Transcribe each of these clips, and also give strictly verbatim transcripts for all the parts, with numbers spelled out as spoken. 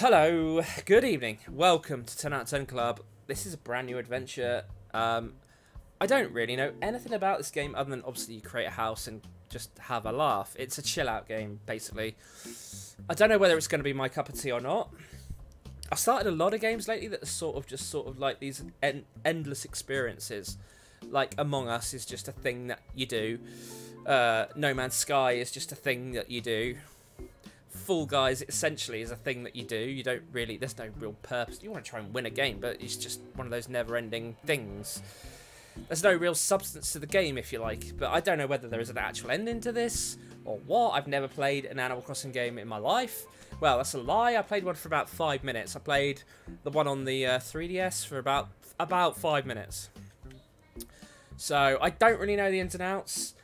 Hello, good evening. Welcome to ten out of ten Club. This is a brand new adventure. Um, I don't really know anything about this game other than obviously you create a house and just have a laugh. It's a chill out game, basically. I don't know whether it's going to be my cup of tea or not. I've started a lot of games lately that are sort of just sort of like these en endless experiences. Like Among Us is just a thing that you do. Uh, No Man's Sky is just a thing that you do. Fall Guys essentially is a thing that you do. You don't really, there's no real purpose. You want to try and win a game, but it's just one of those never-ending things. There's no real substance to the game, if you like, but I don't know whether there is an actual ending to this or what. I've never played an Animal Crossing game in my life. Well, that's a lie. I played one for about five minutes. I played the one on the uh, three D S for about about five minutes. So I don't really know the ins and outs.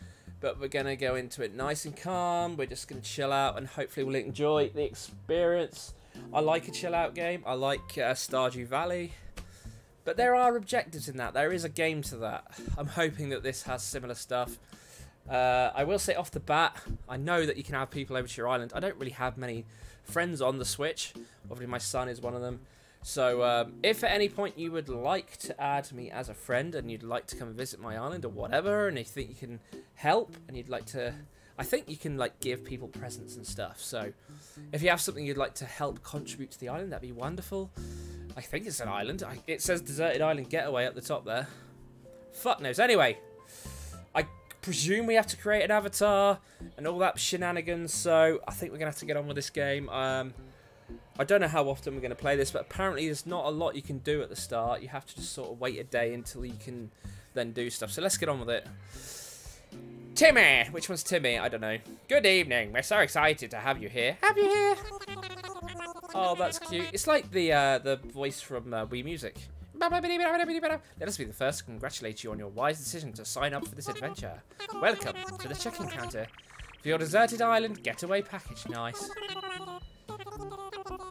But we're going to go into it nice and calm. We're just going to chill out and hopefully we'll enjoy the experience. I like a chill out game. I like uh, Stardew Valley. But there are objectives in that. There is a game to that. I'm hoping that this has similar stuff. Uh, I will say off the bat, I know that you can have people over to your island. I don't really have many friends on the Switch. Obviously my son is one of them. So um, if at any point you would like to add me as a friend and you'd like to come visit my island or whatever and you think you can help and you'd like to, I think you can like give people presents and stuff. So if you have something you'd like to help contribute to the island, that'd be wonderful. I think it's an island. I, it says deserted island getaway at the top there. Fuck knows. Anyway, I presume we have to create an avatar and all that shenanigans. So I think we're going to have to get on with this game. Um... I don't know how often we're going to play this, but apparently there's not a lot you can do at the start. You have to just sort of wait a day until you can then do stuff. So let's get on with it. Timmy! Which one's Timmy? I don't know. Good evening. We're so excited to have you here. Have you here? Oh, that's cute. It's like the uh, the voice from uh, Wii Music. Let us be the first to congratulate you on your wise decision to sign up for this adventure. Welcome to the check-in counter for your deserted island getaway package. Nice.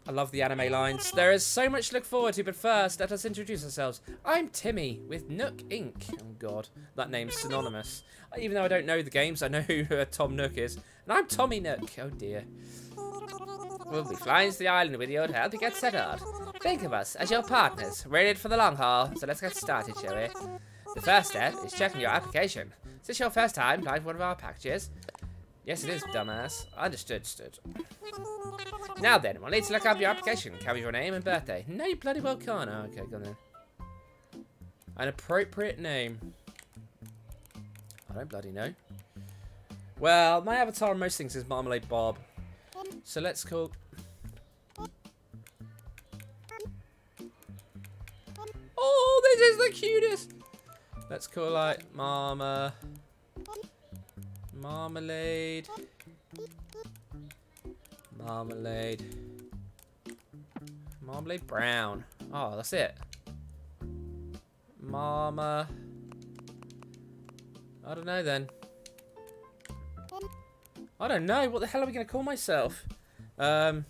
I love the anime lines. There is so much to look forward to, but first, let us introduce ourselves. I'm Timmy with Nook Incorporated. Oh, God. That name's synonymous. Even though I don't know the games, I know who uh, Tom Nook is. And I'm Tommy Nook. Oh, dear. We'll be flying to the island with you to help you get settled. Think of us as your partners. We're in it for the long haul, so let's get started, shall we? The first step is checking your application. Is this your first time applying for one of our packages? Yes, it is, dumbass. Understood, stood. Now then, we'll need to look up your application. Cover your name and birthday. No, you bloody well can't. Oh, okay, go on then. An appropriate name. I don't bloody know. Well, my avatar on most things is Marmalade Bob. So let's call... Oh, this is the cutest! Let's call, like, Mama... Marmalade. Marmalade. Marmalade Brown. Oh, that's it. Mama. I don't know then. I don't know. What the hell are we going to call myself? Um.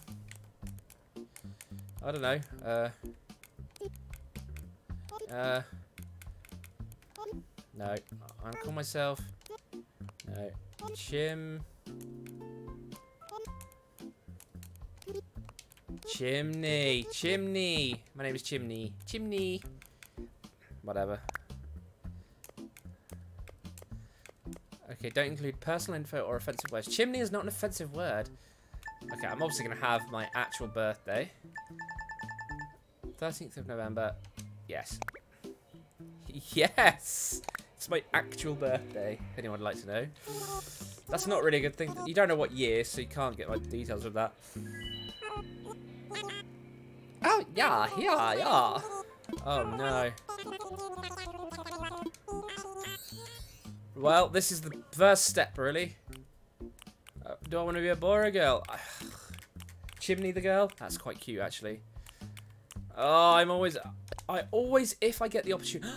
I don't know. Uh. Uh. No. I'm going to call myself... No. Chim. Chimney. Chimney. My name is Chimney. Chimney. Whatever. Okay, don't include personal info or offensive words. Chimney is not an offensive word. Okay, I'm obviously going to have my actual birthday. thirteenth of November. Yes. Yes! It's my actual birthday. Anyone would like to know? That's not really a good thing. You don't know what year, so you can't get like details of that. Oh yeah, yeah, yeah. Oh no. Well, this is the first step, really. Uh, do I want to be a boy or a girl? Chimney the girl. That's quite cute, actually. Oh, I'm always, I always, if I get the opportunity.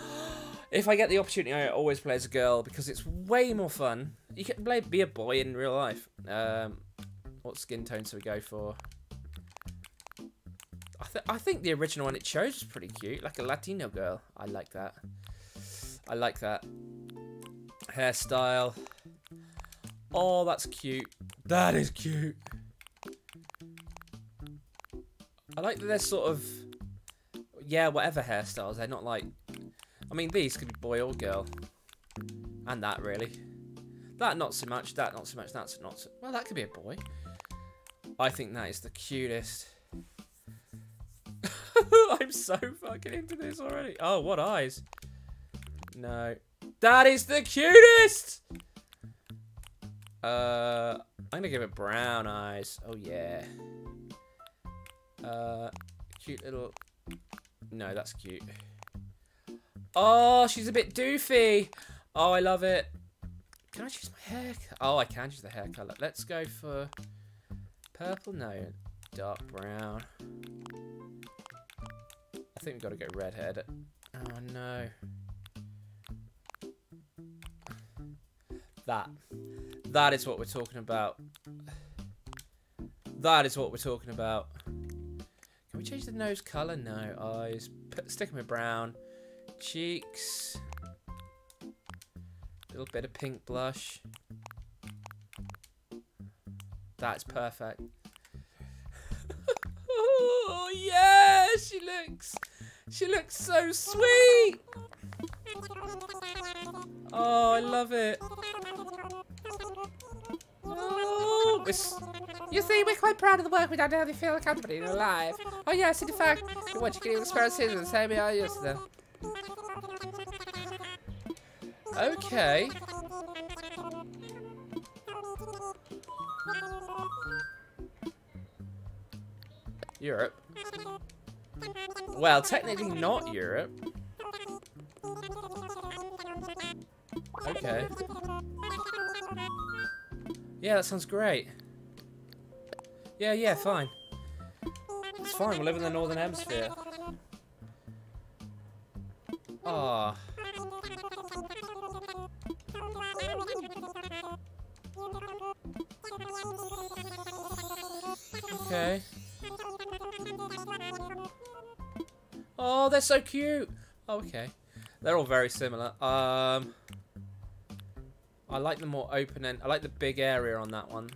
If I get the opportunity, I always play as a girl because it's way more fun. You can play be a boy in real life. Um, what skin tone do we go for? I, th I think the original one it chose was pretty cute, like a Latino girl. I like that. I like that. Hairstyle. Oh, that's cute. That is cute. I like that they're sort of, yeah, whatever hairstyles. They're not like, I mean, these could be boy or girl. And that, really. That, not so much. That, not so much. That's not so... Well, that could be a boy. I think that is the cutest. I'm so fucking into this already. Oh, what eyes? No. That is the cutest! Uh, I'm going to give it brown eyes. Oh, yeah. Uh, cute little... No, that's cute. Oh, she's a bit doofy. Oh, I love it. Can I choose my hair? Oh, I can choose the hair color. Let's go for purple. No, dark brown. I think we've got to go redhead. Oh, no. That. That is what we're talking about. That is what we're talking about. Can we change the nose colour? No. Eyes. Put, stick them in brown. Cheeks. Little bit of pink blush. That's perfect. Oh, yeah! She looks... She looks so sweet! Oh, I love it. Oh, you see, we're quite proud of the work we done to help you feel accompanied and alive. Oh yes, in fact, what you can even spare us the same way I used to. Okay. Europe. Well, technically not Europe. Okay. Yeah, that sounds great. Yeah, yeah, fine. It's fine, we live in the Northern Hemisphere. Ah. Okay. Oh, they're so cute. Oh, okay. They're all very similar. Um... I like the more open end. I like the big area on that one.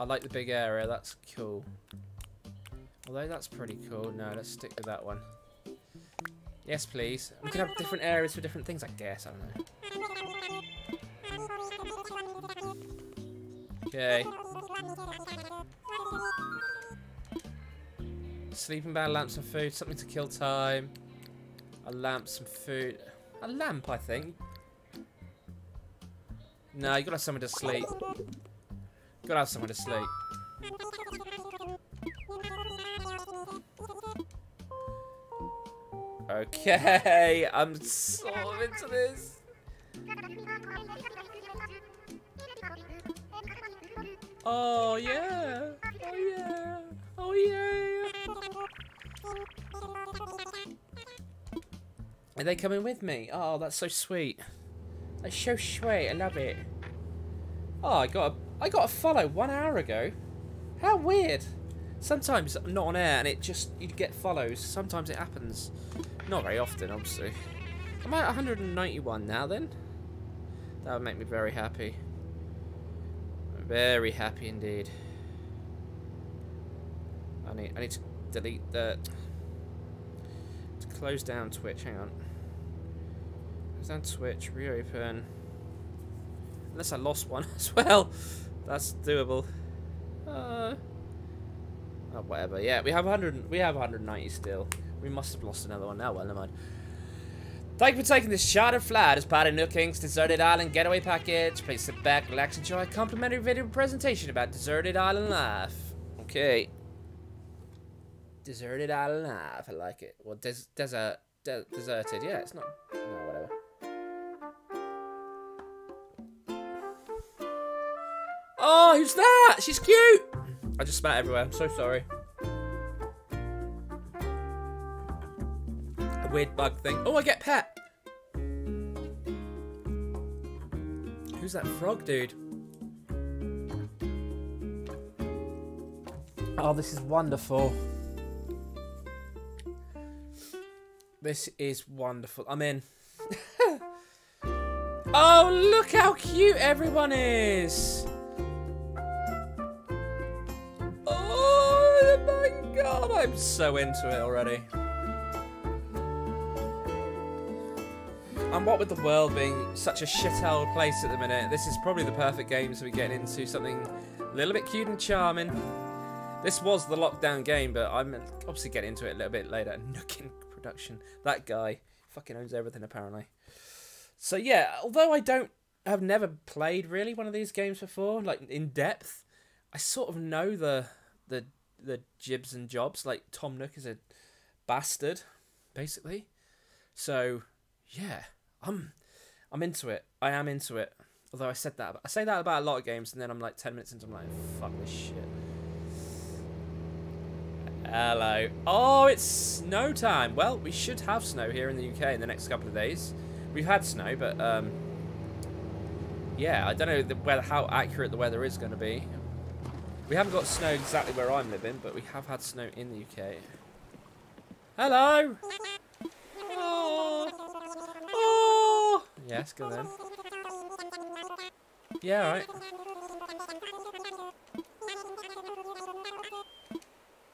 I like the big area. That's cool. Although that's pretty cool. No, let's stick with that one. Yes, please. We could have different areas for different things, I guess. I don't know. Okay. Sleeping bag, lamp, some food. Something to kill time. A lamp, some food. A lamp, I think. No, you gotta have someone to sleep. You gotta have someone to sleep. Okay, I'm sort of into this. Oh, yeah. Oh, yeah. Oh, yeah. Are they coming with me? Oh, that's so sweet. That's so sweet. I love it. Oh, I got a, I got a follow one hour ago. How weird. Sometimes I'm not on air and it just, you get follows. Sometimes it happens. Not very often, obviously. I'm at one hundred ninety-one now then. That would make me very happy. Very happy indeed. I need, I need to delete the... To close down Twitch, hang on. Down Twitch, reopen. Unless I lost one as well. That's doable. Uh, oh, whatever. Yeah, we have one hundred. We have one hundred ninety still. We must have lost another one now. Well, never mind. Thank you for taking this charter flight as part of Nook Inc's Deserted Island Getaway Package. Please sit back, relax, enjoy a complimentary video presentation about Deserted Island life. Okay. Deserted Island life. I like it. Well, des desert. De deserted, yeah, it's not. No, whatever. Oh, who's that? She's cute! I just spat everywhere, I'm so sorry. A weird bug thing. Oh, I get pet! Who's that frog dude? Oh, this is wonderful. This is wonderful. I'm in. Oh, look how cute everyone is. Oh, God, I'm so into it already. And what with the world being such a shithole place at the minute, this is probably the perfect game to be getting into something a little bit cute and charming. This was the lockdown game, but I'm obviously getting into it a little bit later. Nook Incorporated production. That guy fucking owns everything, apparently. So yeah, although I don't, I've never played really one of these games before, like in depth, I sort of know the the the jibs and jobs. Like Tom Nook is a bastard, basically. So yeah. I'm, I'm into it. I am into it. Although I said that, I say that about a lot of games, and then I'm like ten minutes into, I'm like, fuck this shit. Hello. Oh, it's snow time. Well, we should have snow here in the U K in the next couple of days. We've had snow, but um, yeah, I don't know the weather, how accurate the weather is going to be. We haven't got snow exactly where I'm living, but we have had snow in the U K. Hello. Oh. Yeah, let's go then. Yeah, alright.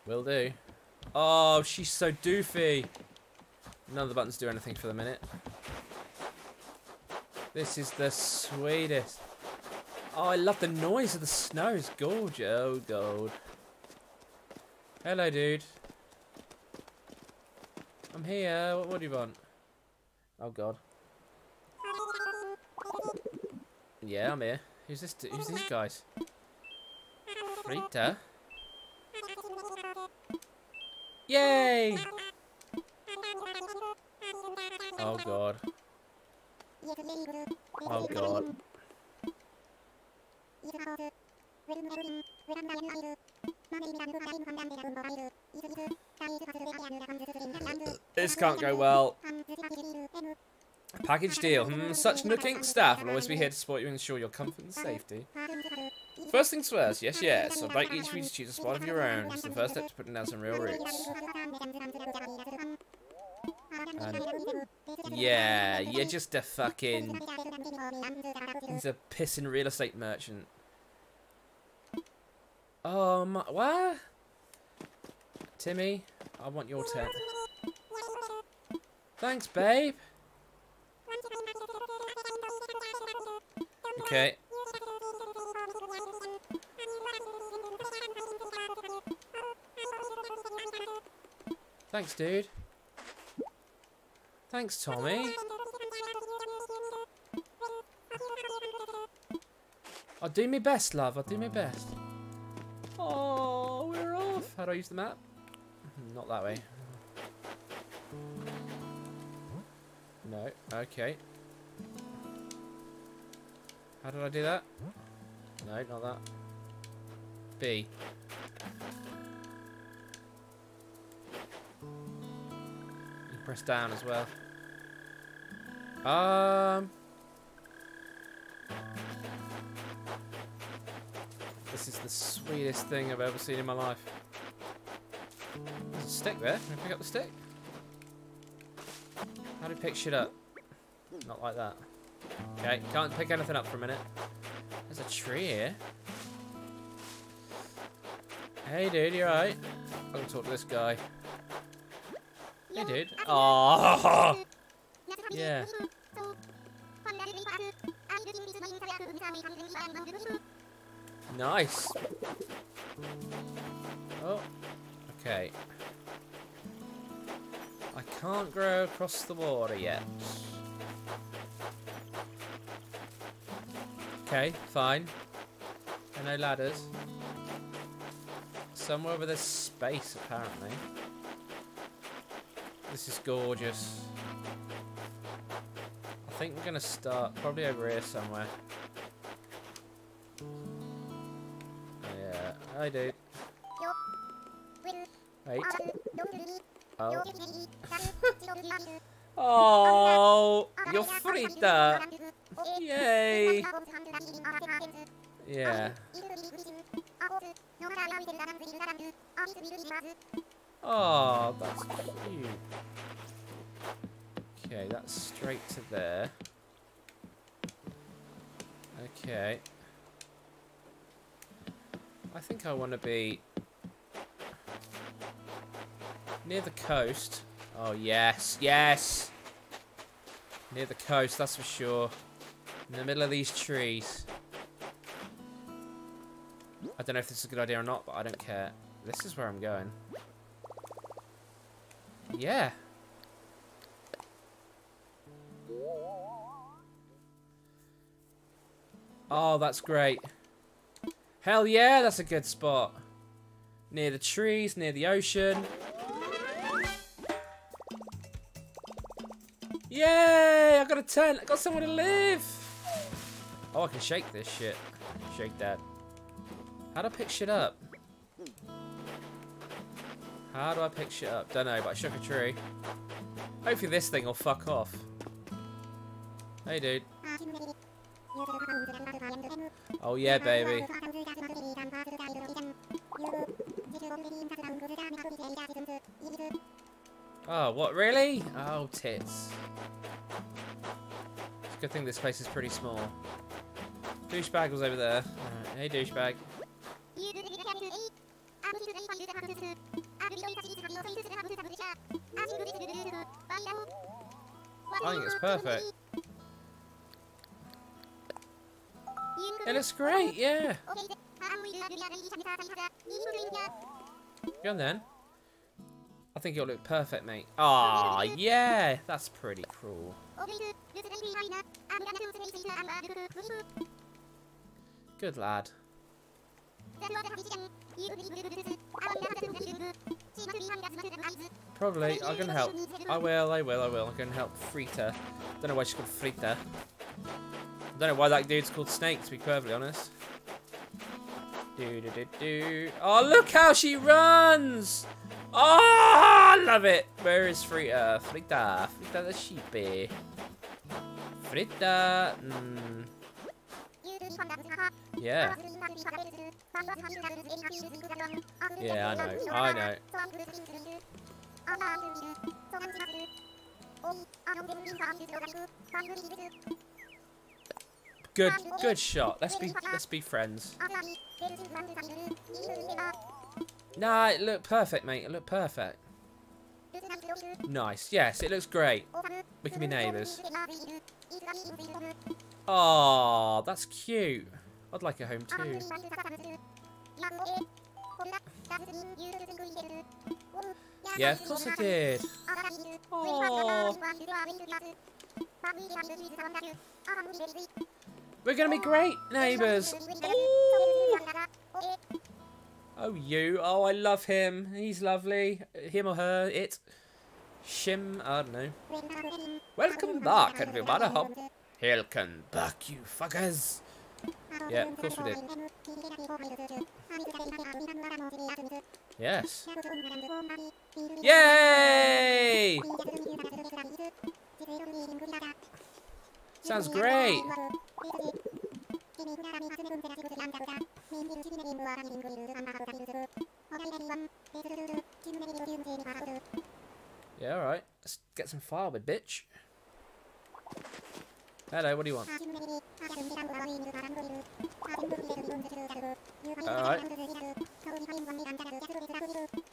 Will do. Oh, she's so doofy. None of the buttons do anything for the minute. This is the sweetest. Oh, I love the noise of the snow. It's gorgeous. Oh, God. Hello, dude. I'm here. What, what do you want? Oh, God. Yeah, I'm here. Who's this? Who's these guys? Rita. Yay! Oh god. Oh god. This can't go well. Package deal. Hmm, such Nook Incorporated staff will always be here to support you and ensure your comfort and safety. First things first, yes, yes. I'd like each of you to choose a spot of your own. It's the first step to putting down some real roots. And yeah, you're just a fucking... He's a pissing real estate merchant. Oh my... What? Timmy, I want your tent. Thanks, babe. Okay. Thanks, dude. Thanks, Tommy. I'll do my best, love. I'll do my best. Oh, we're off. How do I use the map? Not that way. No. Okay. How did I do that? No, not that. B. You press down as well. Um. This is the sweetest thing I've ever seen in my life. There's a stick there. Can I pick up the stick? How do you pick shit up? Not like that. Okay, can't pick anything up for a minute. There's a tree here. Hey, dude, you alright? I'm gonna talk to this guy. Hey, dude. Oh, yeah. Nice. Oh, okay. I can't grow across the water yet. Okay, fine. And no ladders. Somewhere where there's space, apparently. This is gorgeous. I think we're going to start probably over here somewhere. Oh, yeah. Hi, dude. Wait. Oh. Oh, you're Frida. Yay. Yeah. Oh, that's cute. Okay, that's straight to there. Okay. I think I want to be... Near the coast. Oh, yes. Yes. Near the coast, that's for sure. In the middle of these trees. I don't know if this is a good idea or not, but I don't care. This is where I'm going. Yeah. Oh, that's great. Hell yeah, that's a good spot. Near the trees, near the ocean. Yay, I got a tent. I got somewhere to live. Oh, I can shake this shit. Shake that. How do I pick shit up? How do I pick shit up? Don't know, but I shook a tree. Hopefully this thing will fuck off. Hey, dude. Oh yeah, baby. Oh, what, really? Oh, tits. It's a good thing this place is pretty small. Douchebag was over there. Right. Hey, douchebag. I think it's perfect. It looks great, yeah. Go on then. I think it'll look perfect, mate. Ah, yeah, that's pretty cool. Good lad. Probably. I'm gonna help. I will. I will. I will. I'm gonna help Frita. Don't know why she's called Frita. Don't know why that dude's called Snake, to be perfectly honest. Do, do, do, do. Oh, look how she runs! Oh, I love it. Where is Frita? Frita, Frita the sheepy. Frita. Mm. Yeah. Yeah, I know. I know. Good, good shot. Let's be, let's be friends. Nah, it looked perfect, mate. It looked perfect. Nice. Yes, it looks great. We can be neighbours. Oh, that's cute. I'd like a home too. Yeah, of course I did. Oh. We're gonna be great neighbours. Oh, you. Oh, I love him. He's lovely. Him or her. It. Shim. I don't know. Welcome back, everybody. Welcome back, you fuckers. Yeah, of course we did. Yes. Yay! Sounds great. Yeah, alright. Let's get some firewood, bitch. Hello, what do you want? Alright.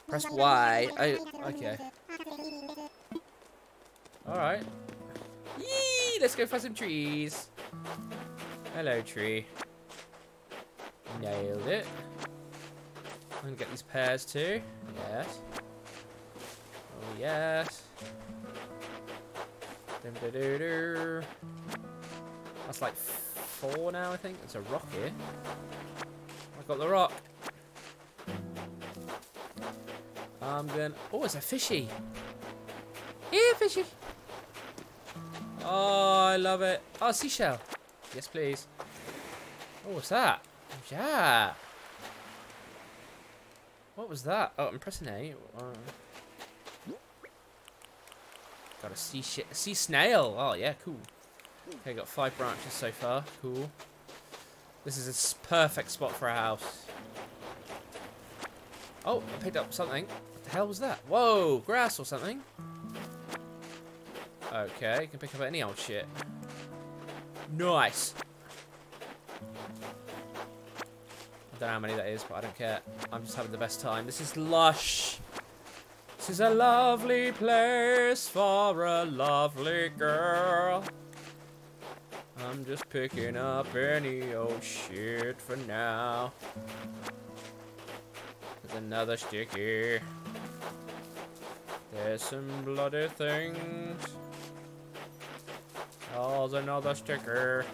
Press Y. I, okay. Alright. Yee! Let's go find some trees. Hello, tree. Nailed it. I'm gonna get these pears too. Yes. Oh, yes. Dum -dum -dum -dum. That's like four now, I think. It's a rock here. I got the rock. I'm gonna. Oh, it's a fishy. Here, fishy. Oh, I love it. Oh, seashell. Yes, please. Oh, what's that? Yeah. What was that? Oh, I'm pressing A. Oh. Got a sea shit, sea snail. Oh yeah, cool. Okay, got five branches so far. Cool. This is a perfect spot for a house. Oh, I picked up something. What the hell was that? Whoa, grass or something. Okay, you can pick up any old shit. Nice. I don't know how many that is, but I don't care. I'm just having the best time. This is lush. It's This is a lovely place for a lovely girl. I'm just picking up any old shit for now. There's another sticky. There's some bloody things. Oh, there's another sticker.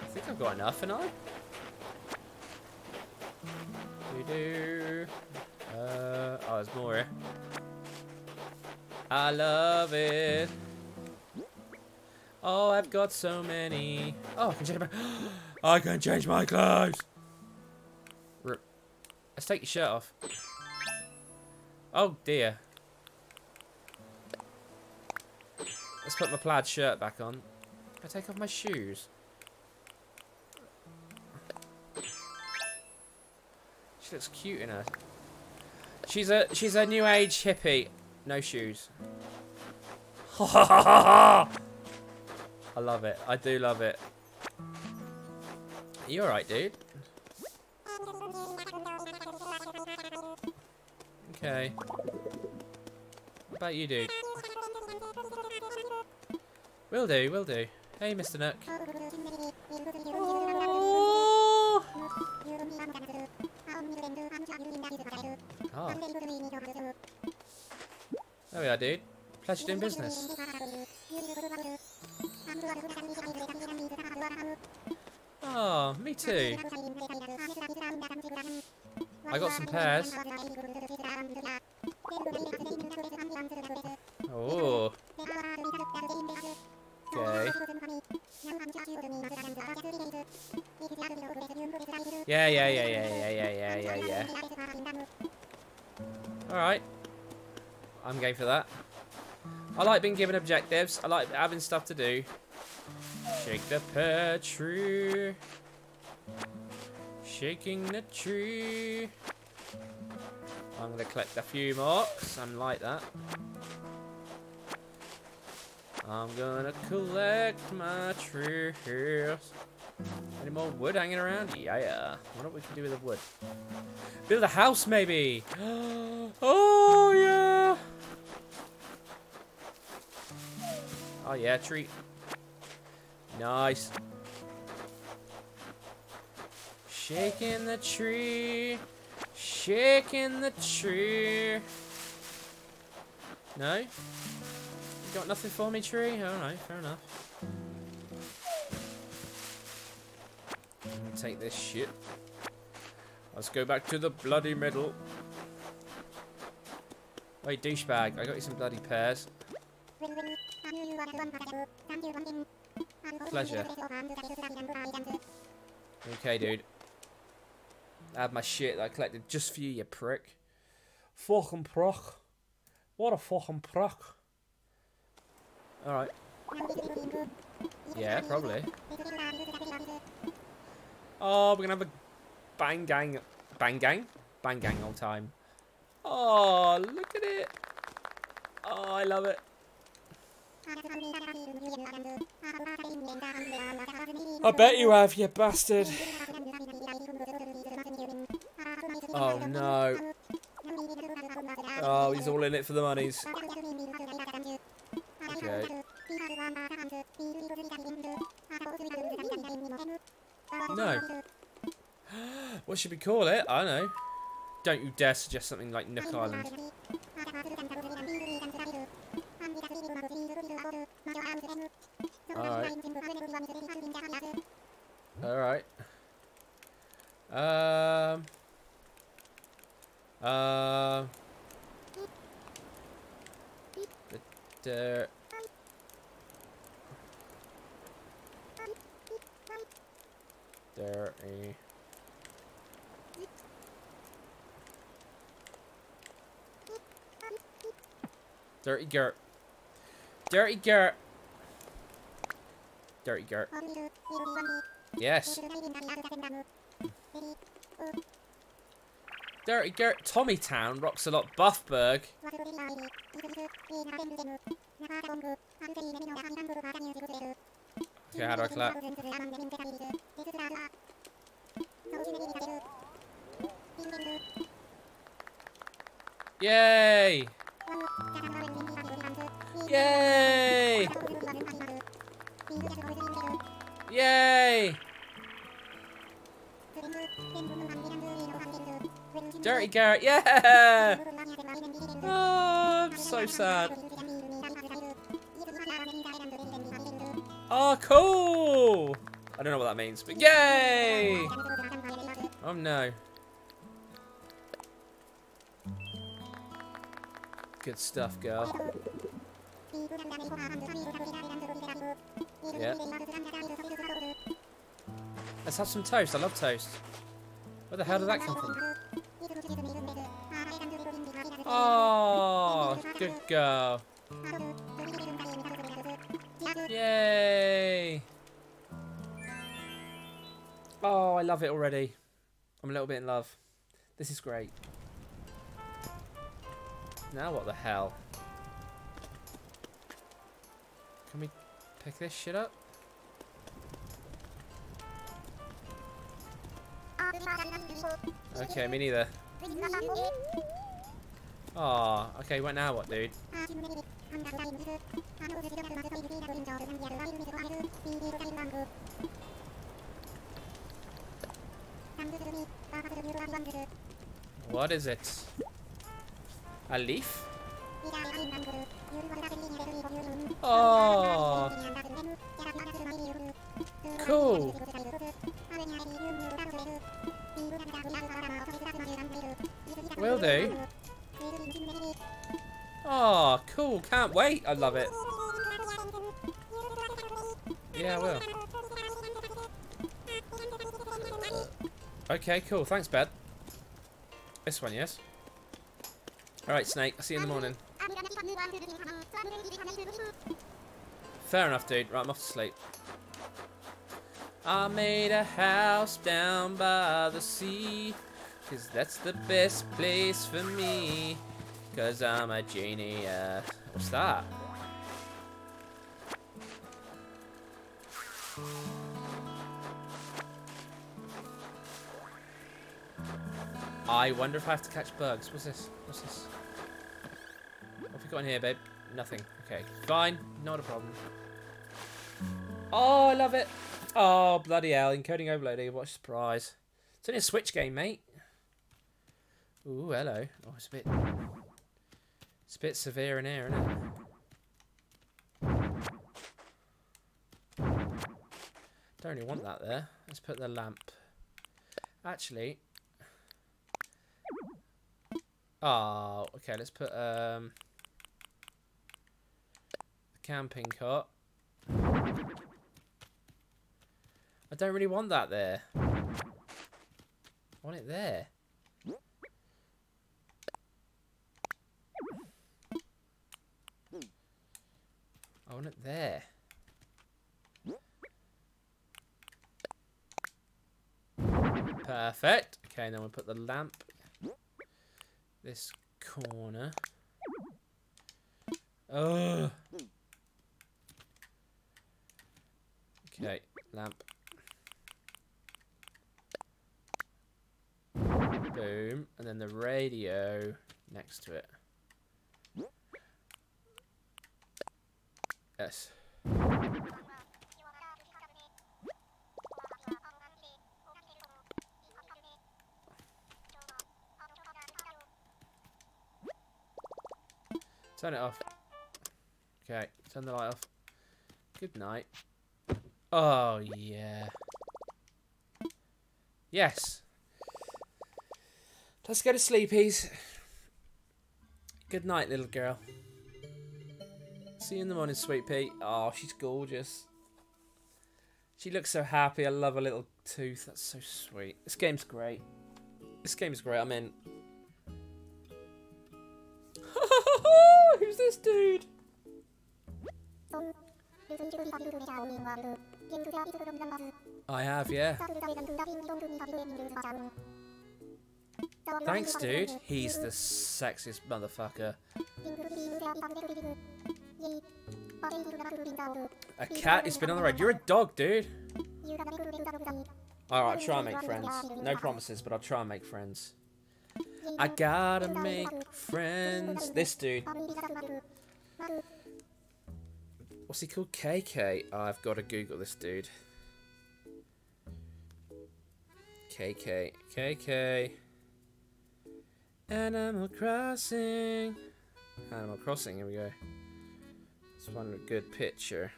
I think I've got enough, haven't I? We do. Uh, oh, there's more. I love it. Oh, I've got so many. Oh, I can change my. I can change my clothes. Rip. Let's take your shirt off. Oh dear. Let's put my plaid shirt back on. I take off my shoes. She looks cute in her. She's a she's a new age hippie. No shoes. Ha ha ha ha ha! I love it. I do love it. You alright, dude? Okay. What about you, dude? Will do, will do. Hey, Mister Nook. Oh. Oh. There we are, dude. Pleasure doing business. Oh, me too. I got some pears. Oh. Okay. Yeah, yeah, yeah, yeah, yeah, yeah, yeah, yeah, yeah. All right. I'm game for that. I like being given objectives. I like having stuff to do. Shake the pear tree. Shaking the tree. I'm gonna collect a few more, 'cause I'm like that. I'm gonna collect my trees. Any more wood hanging around? Yeah, yeah. I wonder what we can do with the wood. Build a house, maybe. Oh yeah. Oh yeah, tree. Nice. Shaking the tree. Shaking the tree. No? You got nothing for me, tree? Alright, fair enough. I'm gonna take this shit. Let's go back to the bloody middle. Wait, douchebag, I got you some bloody pears. Pleasure. Okay, dude. I have my shit that I collected just for you, you prick. Fucking proc. What a fucking proc. Alright. Yeah, probably. Oh, we're gonna have a bang gang. Bang gang? Bang gang all time. Oh, look at it. Oh, I love it. I bet you have, you bastard. Oh no. Oh, he's all in it for the monies. Okay. No. What should we call it? I don't know. Don't you dare suggest something like Nook Island. Alright. Alright. Um... Uh, but, uh, there a Dirty Gert. Dirty Gert. Dirty Gert. Yes. Dirty Gert Tommytown rocks a lot. Buffburg. Okay, how do I clap? Yay! Yay! Yay! Dirty Gertie, yeah! Oh, I'm so sad. Oh, cool! I don't know what that means, but yay! Oh no. Good stuff, girl. Yeah. Let's have some toast. I love toast. Where the hell did that come from? Oh, good girl. Yay. Oh, I love it already. I'm a little bit in love. This is great. Now what the hell? Can we pick this shit up? Okay, me neither. Aw, oh, okay, well now what, dude? What is it? A leaf? Oh, cool. Will do. Oh, cool. Can't wait. I love it. Yeah, I will. Okay, cool. Thanks, Bed. This one, yes. Alright, Snake, I'll see you in the morning. Fair enough, dude. Right, I'm off to sleep. I made a house down by the sea, 'cause that's the best place for me, 'cause I'm a genius. What's that? I wonder if I have to catch bugs. What's this? What's this? What have we got in here, babe? Nothing. Okay. Fine. Not a problem. Oh, I love it. Oh, bloody hell. Encoding overloaded. What a surprise. It's only a Switch game, mate. Ooh, hello. Oh, it's a bit... It's a bit severe in here, isn't it? Don't really want that there. Let's put the lamp. Actually... Oh, okay, let's put um, the camping cart. I don't really want that there. I want it there. I want it there. Perfect. Okay, now we'll put the lamp. This corner. Oh. Okay, lamp. Boom, and then the radio next to it. Yes. Turn it off. Okay, turn the light off. Good night. Oh, yeah. Yes. Let's go to sleepies. Good night, little girl. See you in the morning, sweet pea. Oh, she's gorgeous. She looks so happy. I love her little tooth. That's so sweet. This game's great. This game's great. I'm in. Who's this dude? I have, yeah. Thanks, dude. He's the sexiest motherfucker. A cat has been on the road. You're a dog, dude. Alright, I'll try and make friends. No promises, but I'll try and make friends. I gotta make friends. This dude. What's he called? K K. Oh, I've got to Google this dude. K K. K K. Animal Crossing. Animal Crossing. Here we go. Let's find a good picture.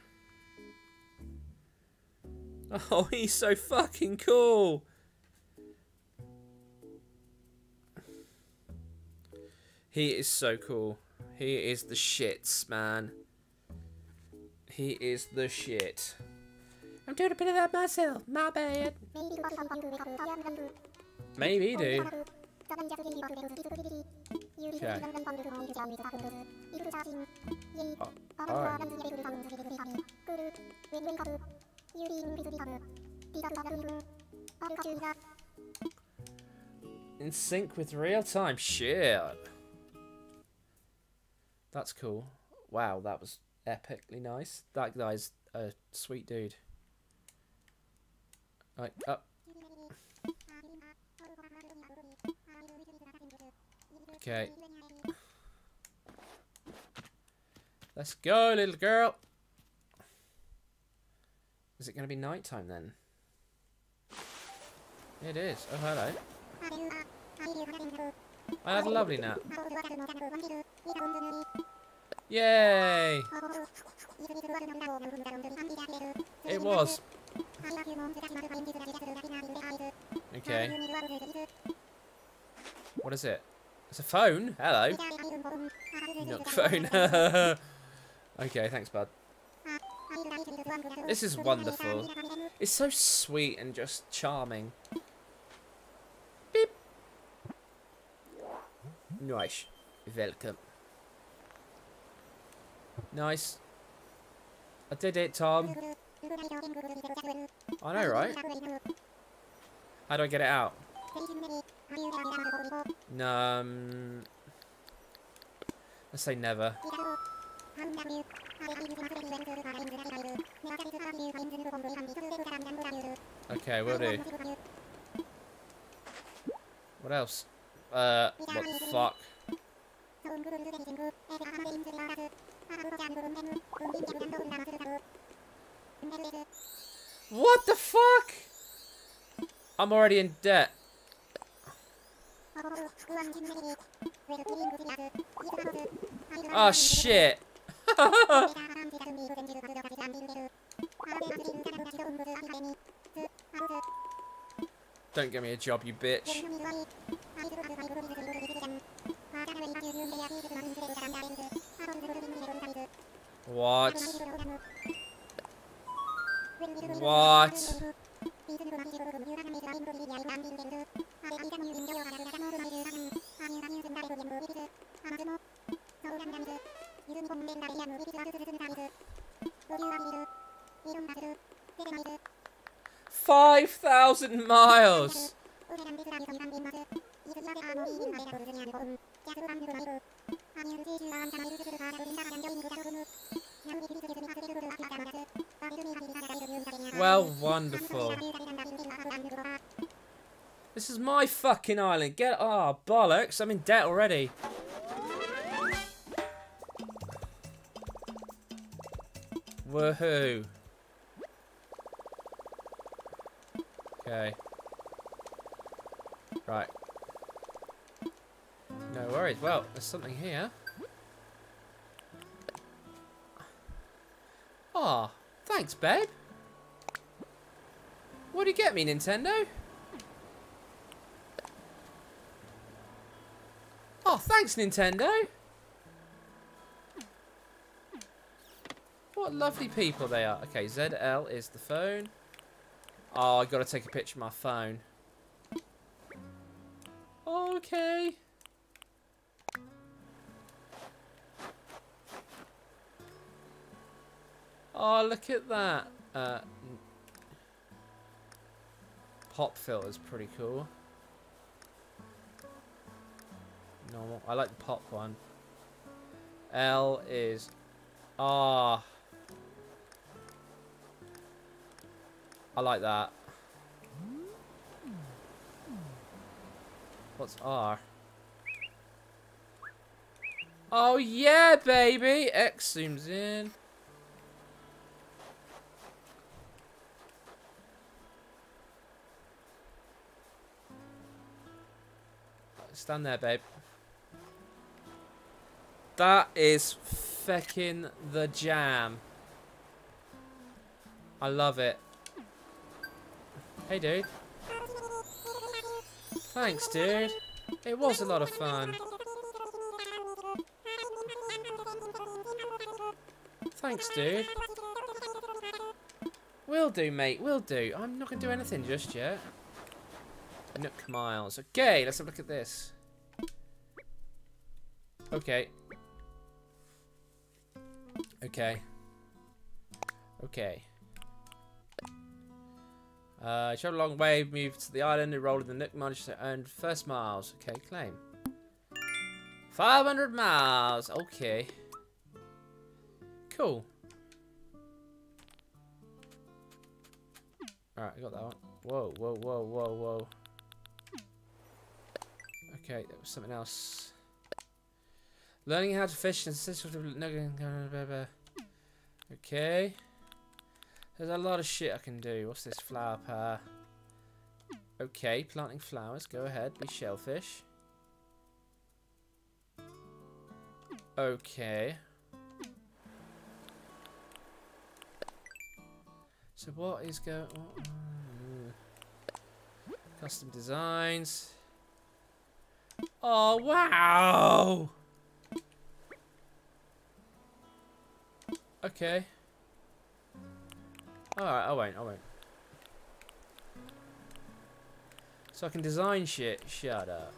Oh, he's so fucking cool. He is so cool. He is the shits, man. He is the shit. I'm doing a bit of that myself. My bad. Maybe, dude. Okay. Oh, oh. In sync with real time. Shit. That's cool. Wow, that was epically nice. That guy's a sweet dude. Like, up. Okay. Let's go, little girl. Is it going to be nighttime then? It is. Oh, hello. I had a lovely nap. Yay! It was. Okay. What is it? It's a phone? Hello. Nook phone. Okay, thanks, bud. This is wonderful. It's so sweet and just charming. Beep. Nice. Welcome. Nice. I did it, Tom. I know, right? How do I get it out? Um, let's say never. Okay, we'll do. What else? Uh, what the fuck? What the fuck? I'm already in debt. Oh shit. Don't give me a job, you bitch. What? What? Five thousand miles. Well, wonderful. This is my fucking island. Get ah oh, bollocks! I'm in debt already. Woohoo! Okay. Right. No worries. Well, there's something here. Ah, oh, thanks, babe. What do you get me, Nintendo? Oh, thanks, Nintendo. What lovely people they are. Okay, Z L is the phone. Oh, I gotta take a picture of my phone. Okay. Oh, look at that. Uh, pop filter's pretty cool. Normal. I like the pop one. L is ah. I like that. What's R? Oh yeah, baby! X zooms in. Stand there, babe. That is feckin' the jam. I love it. Hey, dude. Thanks, dude. It was a lot of fun. Thanks, dude. Will do, mate. Will do. I'm not going to do anything just yet. Nook Miles. Okay, let's have a look at this. Okay. Okay. Okay. Uh, traveled a long way, moved to the island, enrolled in the Nook Miles, earned first miles. Okay, claim. five hundred miles. Okay. Cool. Alright, I got that one. Whoa, whoa, whoa, whoa, whoa. Okay, that was something else. Learning how to fish and okay. There's a lot of shit I can do. What's this flower power? Okay, planting flowers. Go ahead, be shellfish. Okay. So what is going on? Custom designs. Oh wow! Okay. Alright, I won't, I won't. So I can design shit. Shut up.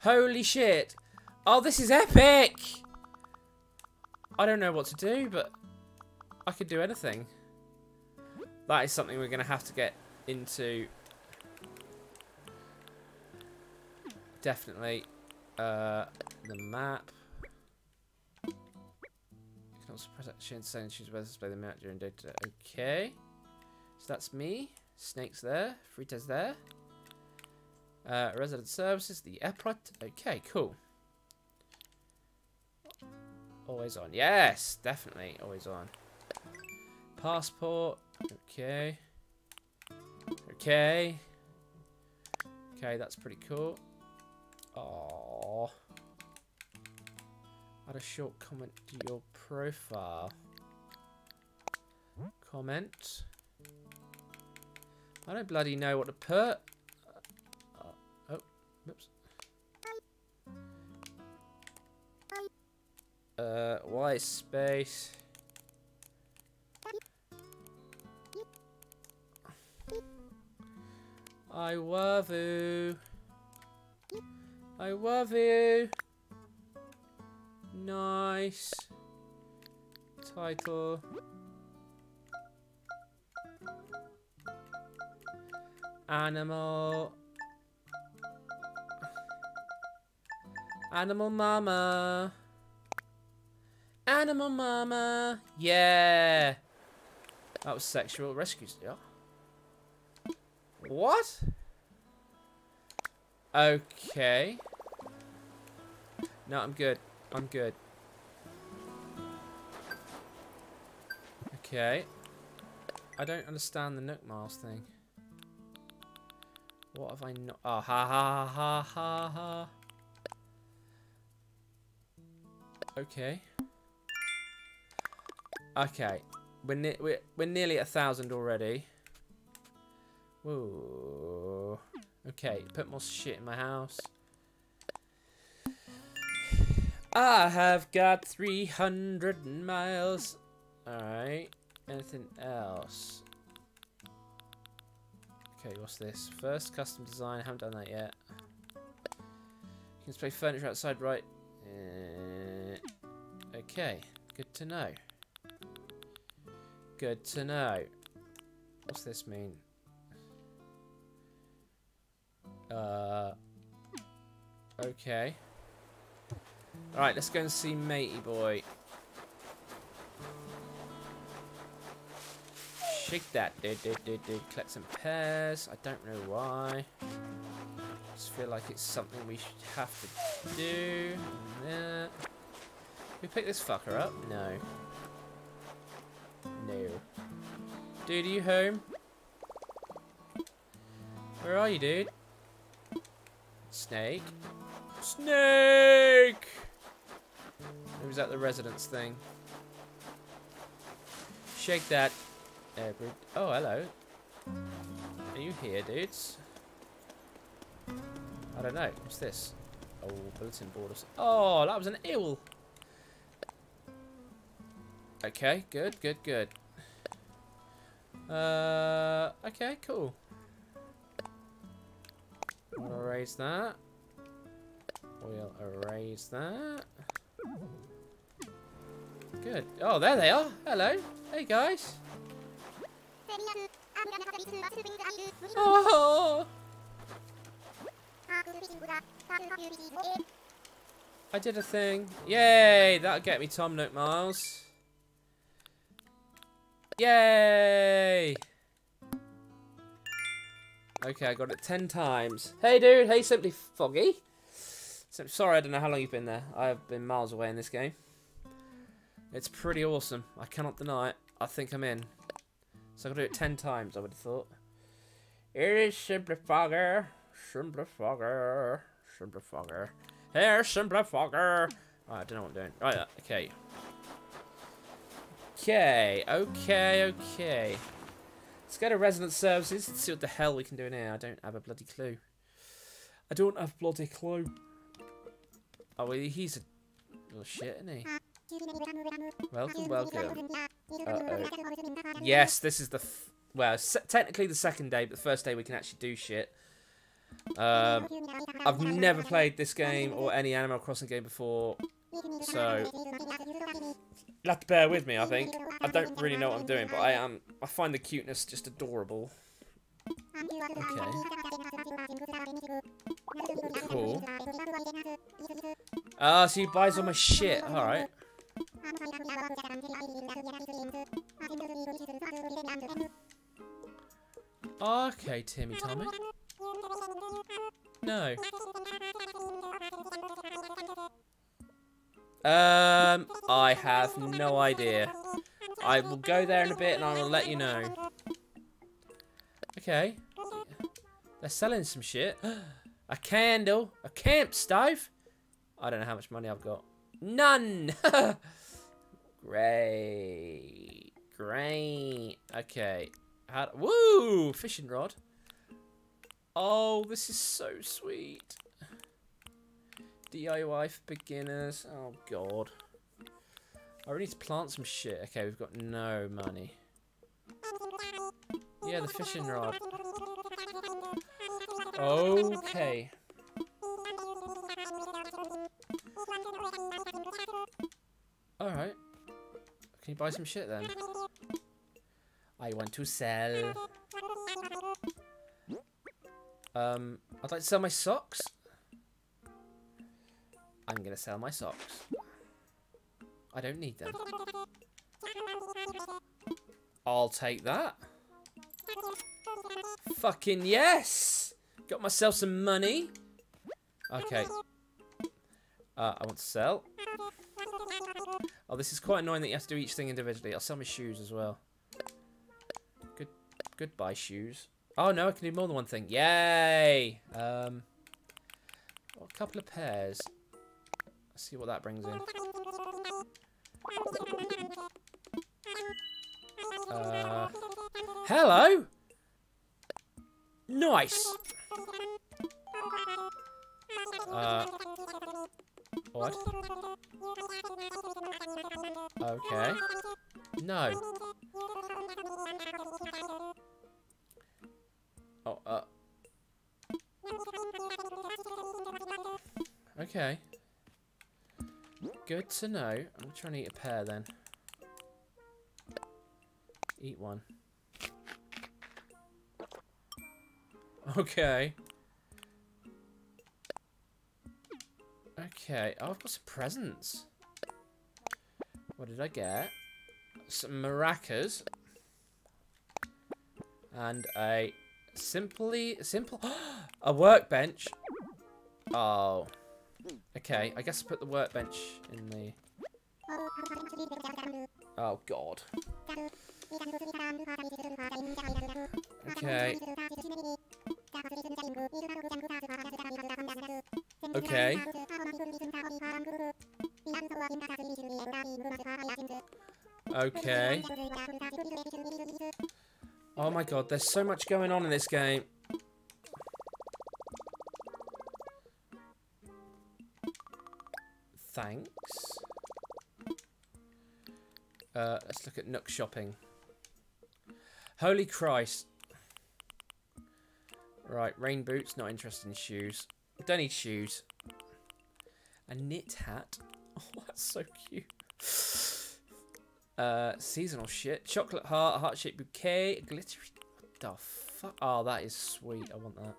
Holy shit! Oh, this is epic! I don't know what to do, but I could do anything. That is something we're gonna have to get into. Definitely. Uh, the map. Suppress action, saying she's supposed to display the map during data. Okay, so that's me. Snake's there. Frita's there. Uh, resident services. The airport. Okay, cool. Always on. Yes, definitely always on. Passport. Okay. Okay. Okay, that's pretty cool. Oh. Add a short comment to your profile. Comment. I don't bloody know what to put. Uh, oh, oops. Uh, why space? I love you. I love you. Nice title. Animal. Animal mama. Animal mama. Yeah. That was sexual rescue stuff. What? Okay. No, I'm good. I'm good. Okay. I don't understand the Nook Miles thing. What have I not? Oh, ha ha ha ha ha. Okay. Okay. We're ne we're we're nearly a thousand already. Whoa. Okay. Put more shit in my house. I have got three hundred miles. Alright. Anything else? Okay, what's this? First custom design. I haven't done that yet. You can display furniture outside, right? Uh, okay. Good to know. Good to know. What's this mean? Uh. Okay. Alright, let's go and see matey boy. Shake that, dude, dude, dude, dude. Collect some pears. I don't know why. just feel like it's something we should have to do. Nah. We pick this fucker up? No. No. Dude, are you home? Where are you, dude? Snake. Snake! It was at the residence thing. Shake that. Oh, hello. Are you here, dudes? I don't know. What's this? Oh, bulletin board. Oh, that was an eel. Okay, good, good, good. Uh, okay, cool. We'll erase that. We'll erase that. Good. Oh, there they are. Hello. Hey, guys. Oh. I did a thing. Yay! That'll get me Tom Nook Miles. Yay! Okay, I got it ten times. Hey, dude. Hey, Simply Foggy. So, sorry, I don't know how long you've been there. I've been miles away in this game. It's pretty awesome. I cannot deny it. I think I'm in. So I've got to do it ten times, I would have thought. Here is Simply Fogger. Simply Fogger. Simply Fogger. Here's Simply Fogger. Oh, I don't know what I'm doing. Right, okay. Okay, okay, okay. Let's go to Residence Services and see what the hell we can do in here. I don't have a bloody clue. I don't have bloody clue. Oh, well, he's a little shit, isn't he? Welcome, welcome. Uh-oh. Yes, this is the... F well, s technically the second day, but the first day we can actually do shit. Um, I've never played this game or any Animal Crossing game before, so... You'll have to bear with me, I think. I don't really know what I'm doing, but I am... Um, I find the cuteness just adorable. Okay. Cool. Ah, so he buys all my shit. Alright. Okay, Timmy Tommy. No. Um, I have no idea. I will go there in a bit and I will let you know. Okay. They're selling some shit. A candle. A camp stove. I don't know how much money I've got. None. Great. Great. Okay. How, woo! Fishing rod. Oh, this is so sweet. D I Y for beginners. Oh, God. I really need to plant some shit. Okay, we've got no money. Yeah, the fishing rod. Okay. Alright. Can you buy some shit then? I want to sell. Um, I'd like to sell my socks. I'm gonna sell my socks. I don't need them. I'll take that. Fucking yes! Got myself some money. Okay. Uh, I want to sell. Oh, this is quite annoying that you have to do each thing individually. I'll sell my shoes as well. Good, goodbye shoes. Oh no, I can do more than one thing. Yay! Um, well, a couple of pairs. Let's see what that brings in. Uh, hello. Nice. Uh, what? Okay. No. Oh, uh. Okay. Good to know. I'm trying to eat a pear then. Eat one. Okay. Okay. Oh, I've got some presents. What did I get? Some maracas. And a simply... Simple... a workbench. Oh. Okay, I guess I put the workbench in the... Oh, God. Okay. Okay. Okay. Oh my God, there's so much going on in this game. Thanks. Uh, let's look at Nook shopping. Holy Christ. Right, rain boots, not interested in shoes. Don't need shoes. A knit hat. Oh, that's so cute. Uh, seasonal shit. Chocolate heart, a heart-shaped bouquet, a glittery... What the fuck? Oh, that is sweet. I want that.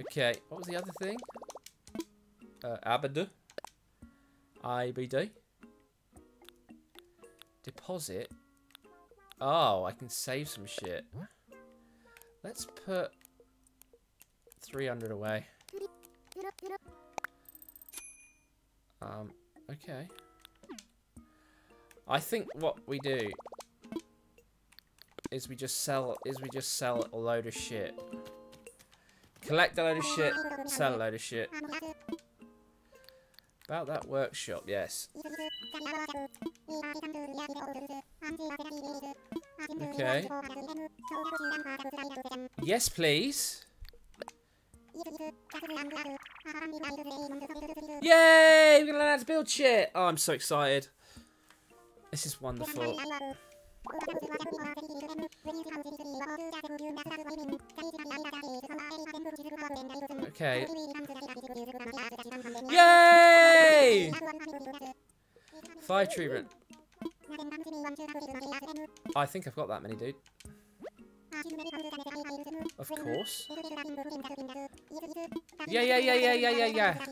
Okay, what was the other thing? Uh, Abadu. I B D. Deposit. Oh, I can save some shit. Let's put three hundred away. Um, okay. I think what we do is we just sell is we just sell a load of shit. Collect a load of shit, sell a load of shit. About that workshop, yes. Okay. Yes, please. Yay! We're gonna learn how to build shit! Oh, I'm so excited. This is wonderful. Okay. Yay! Fire treatment. I think I've got that many, dude. Of course. Yeah, yeah, yeah, yeah, yeah, yeah, yeah.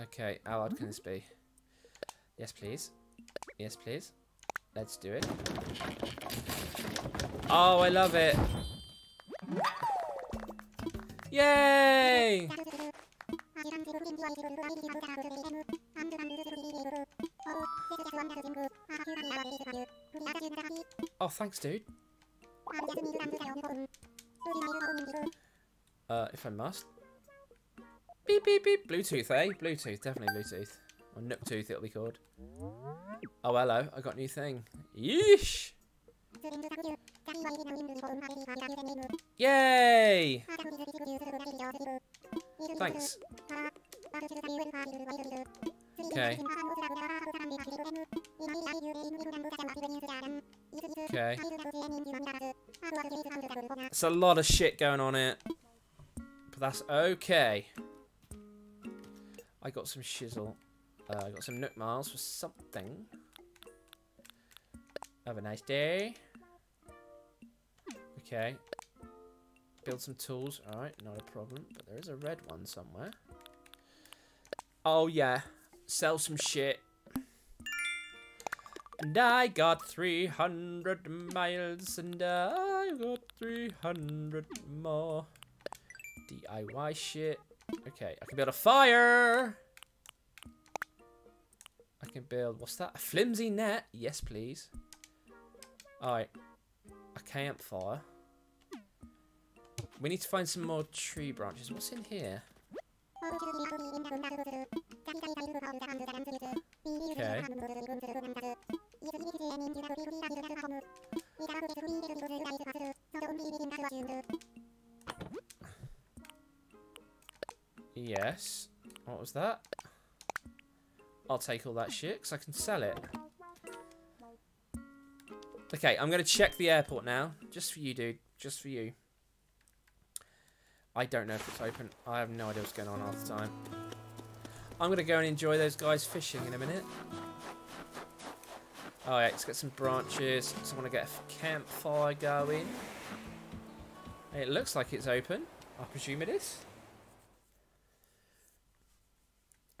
Okay, how hard can this be? Yes, please. Yes, please. Let's do it. Oh, I love it. Yay! Oh, thanks, dude. Uh, if I must. Beep, beep, beep. Bluetooth, eh? Bluetooth, definitely Bluetooth. Or Nooktooth, it'll be called. Oh, hello. I got a new thing. Yeesh! Yay! Thanks. Okay. Okay. It's a lot of shit going on here. But that's okay. I got some shizzle. Uh, I got some Nook Miles for something. Have a nice day. Okay. Build some tools. Alright, not a problem. But there is a red one somewhere. Oh, yeah. Sell some shit. And I got three hundred miles. And I got three hundred more. D I Y shit. Okay, I can build a fire. I can build... What's that? A flimsy net? Yes, please. Alright. A campfire. We need to find some more tree branches. What's in here? Okay. Yes. What was that? I'll take all that shit because I can sell it. Okay, I'm going to check the airport now. Just for you, dude. Just for you. I don't know if it's open. I have no idea what's going on half the time. I'm going to go and enjoy those guys fishing in a minute. Alright, let's get some branches. So I want to get a campfire going. It looks like it's open. I presume it is.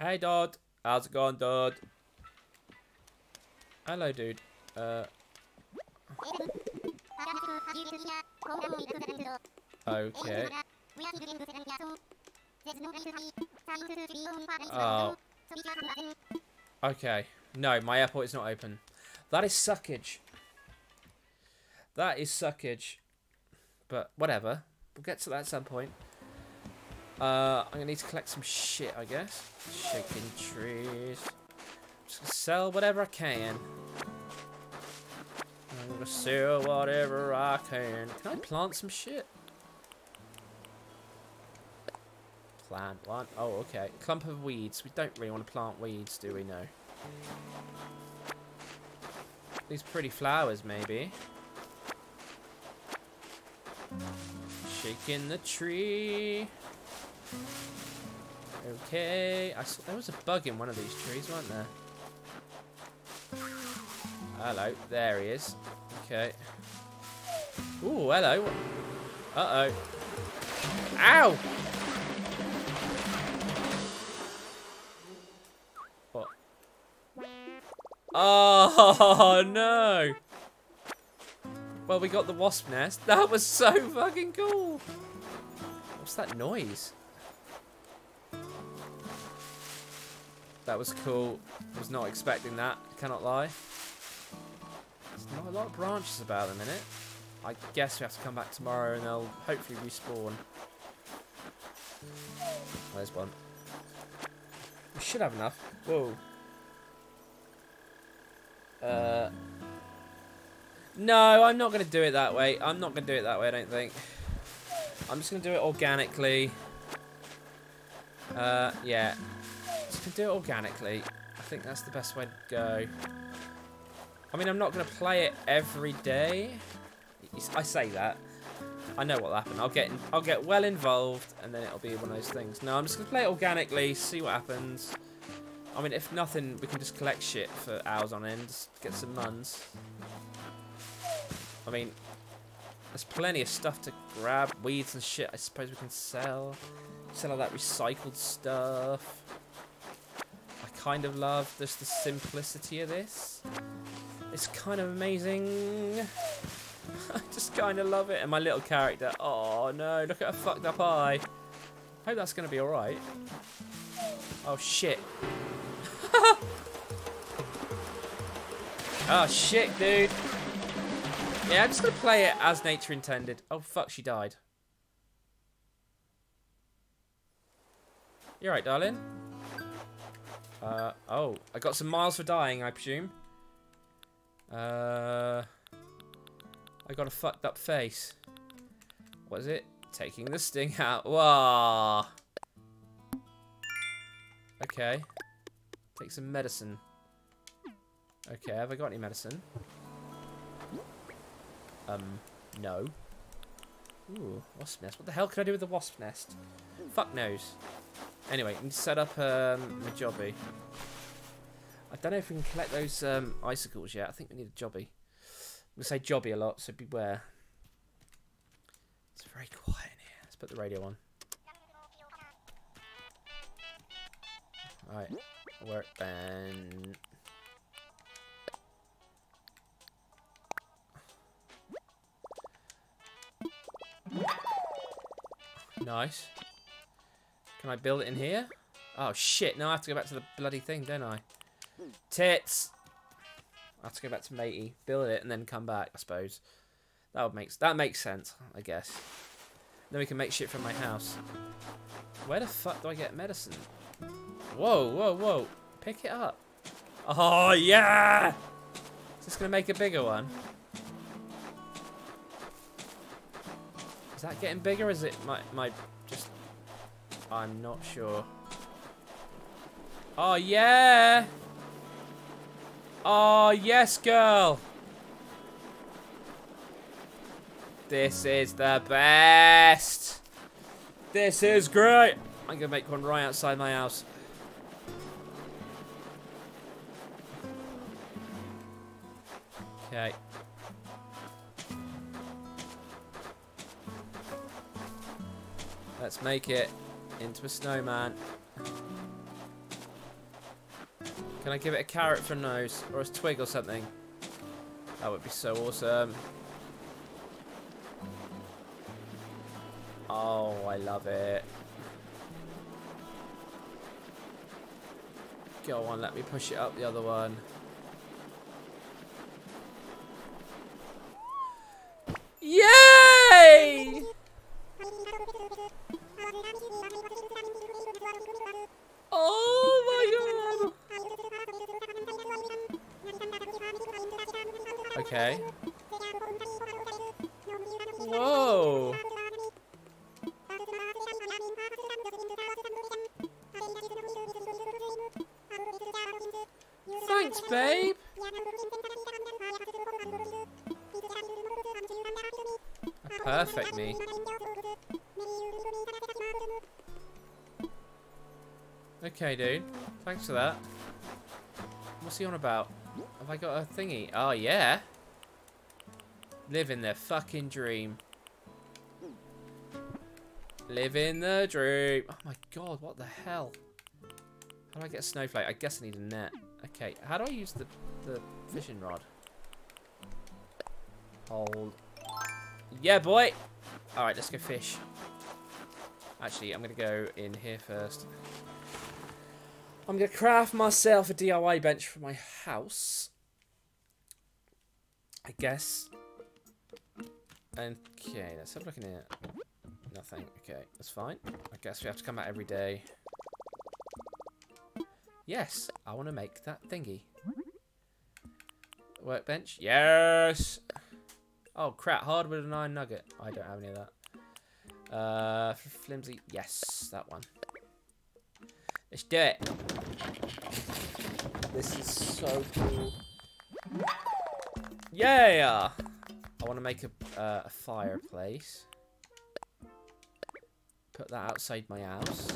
Hey, Dod. How's it going, Dod? Hello, dude. Uh... Okay. Oh. Okay. No, my airport is not open. That is suckage. That is suckage. But whatever. We'll get to that at some point. Uh, I'm going to need to collect some shit, I guess. Shaking trees. Just gonna sell whatever I can. I'm going to sell whatever I can. Can I plant some shit? Plant one. Oh, okay. Clump of weeds. We don't really want to plant weeds, do we? No. These pretty flowers, maybe. Shaking the tree. Okay. I saw there was a bug in one of these trees, wasn't there? Hello. There he is. Okay. Ooh, hello. Uh-oh. Ow! What? Oh, no! Well, we got the wasp nest. That was so fucking cool. What's that noise? That was cool. I was not expecting that. I cannot lie. There's not a lot of branches about at the minute. I guess we have to come back tomorrow and they'll hopefully respawn. There's one. We should have enough. Whoa. Uh... No, I'm not going to do it that way. I'm not going to do it that way, I don't think. I'm just going to do it organically. Uh, yeah. Just going to do it organically. I think that's the best way to go. I mean, I'm not going to play it every day. I say that. I know what'll happen. I'll get in, I'll get well involved, and then it'll be one of those things. No, I'm just going to play it organically, see what happens. I mean, if nothing, we can just collect shit for hours on end. Just get some muns. I mean, there's plenty of stuff to grab. Weeds and shit, I suppose we can sell. Sell all that recycled stuff. I kind of love just the simplicity of this. It's kind of amazing. I just kind of love it. And my little character. Oh, no. Look at her fucked up eye. Hope that's going to be all right. Oh, shit. Oh, shit, dude. Yeah, I'm just going to play it as nature intended. Oh, fuck, she died. You alright, darling? Uh, oh, I got some miles for dying, I presume. Uh, I got a fucked up face. What is it? Taking the sting out. Whoa. Okay. Take some medicine. Okay, have I got any medicine? Um, no. Ooh, wasp nest. What the hell could I do with the wasp nest? Fuck knows. Anyway, I need to set up um, a jobby. I don't know if we can collect those um, icicles yet. I think we need a jobby. We say jobby a lot, so beware. It's very quiet in here. Let's put the radio on. Alright, work then. Nice. Can I build it in here? Oh shit, now I have to go back to the bloody thing, don't I? Tits! I have to go back to matey, build it, and then come back, I suppose. That would make, that makes sense, I guess. Then we can make shit from my house. Where the fuck do I get medicine? Whoa, whoa, whoa. Pick it up. Oh yeah! Is this gonna make a bigger one? Is that getting bigger? Is it my my just? I'm not sure. Oh yeah! Oh yes, girl. This is the best. This is great. I'm gonna make one right outside my house. Okay. Let's make it into a snowman. Can I give it a carrot for a nose or a twig or something? That would be so awesome. Oh, I love it. Go on, let me push it up the other one. Yay! Oh my god! Okay. Whoa! Thanks, babe! Perfect me. Okay, dude. Thanks for that. What's he on about? Have I got a thingy? Oh, yeah. Living the fucking dream. Living the dream. Oh, my God. What the hell? How do I get a snowflake? I guess I need a net. Okay. How do I use the, the fishing rod? Hold. Yeah, boy. All right, let's go fish. Actually, I'm going to go in here first. I'm going to craft myself a D I Y bench for my house, I guess. Okay, let's have a look in here. Nothing. Okay, that's fine. I guess we have to come out every day. Yes, I want to make that thingy. Workbench. Yes! Oh, crap. Hardwood and iron nugget. I don't have any of that. Uh, flimsy. Yes, that one. Let's do it. This is so cool. Yeah! I want to make a, uh, a fireplace. Put that outside my house.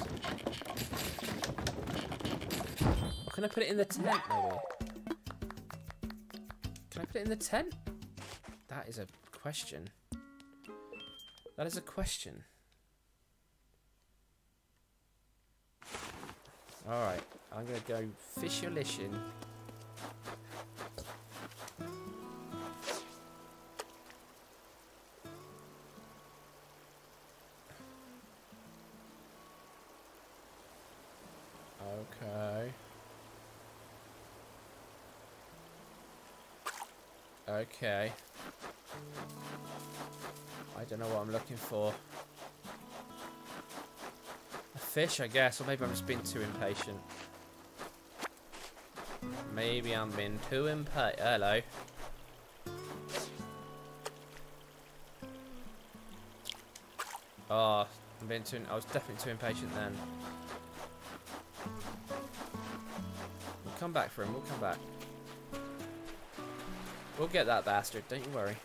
Or can I put it in the tent, maybe? Can I put it in the tent? That is a question. That is a question. Alright, I'm going to go fish-a-lishin. Okay. Okay. I don't know what I'm looking for. A fish, I guess. Or maybe I'm just being too impatient. Maybe I'm being too impatient. Hello. Oh, I'm being too. I was definitely too impatient then. We'll come back for him. We'll come back. We'll get that bastard. Don't you worry.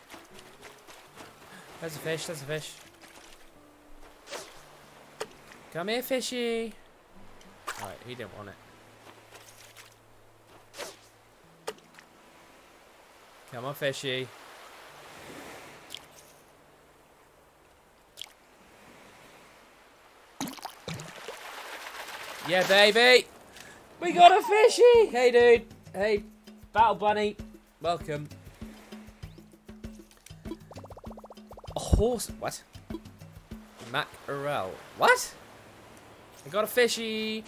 There's a fish, there's a fish. Come here, fishy. Alright, he didn't want it. Come on, fishy. Yeah, baby. We got a fishy. Hey, dude. Hey, battle bunny. Welcome. Horse, what? Mackerel. What? I got a fishy.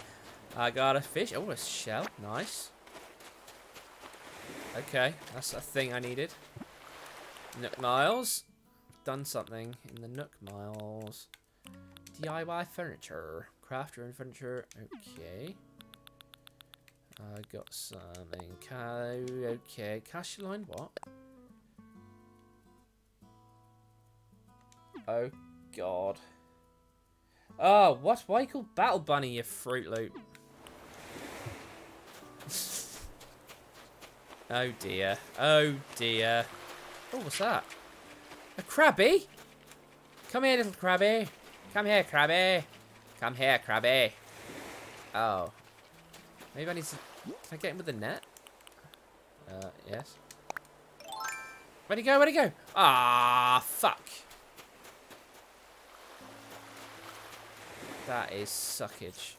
I got a fish. Oh, a shell. Nice. Okay, that's a thing I needed. Nook Miles. Done something in the Nook Miles. D I Y furniture. Craft your own furniture. Okay. I got something. Okay. Cash line. What? Oh, God. Oh, what? Why are you called Battle Bunny, you Fruit Loop? Oh, dear. Oh, dear. Oh, what's that? A Krabby? Come here, little Krabby. Come here, Krabby. Come here, Krabby. Oh. Maybe I need to... Can I get him with the net? Uh, yes. Where'd he go? Where'd he go? Ah, fuck. That is suckage.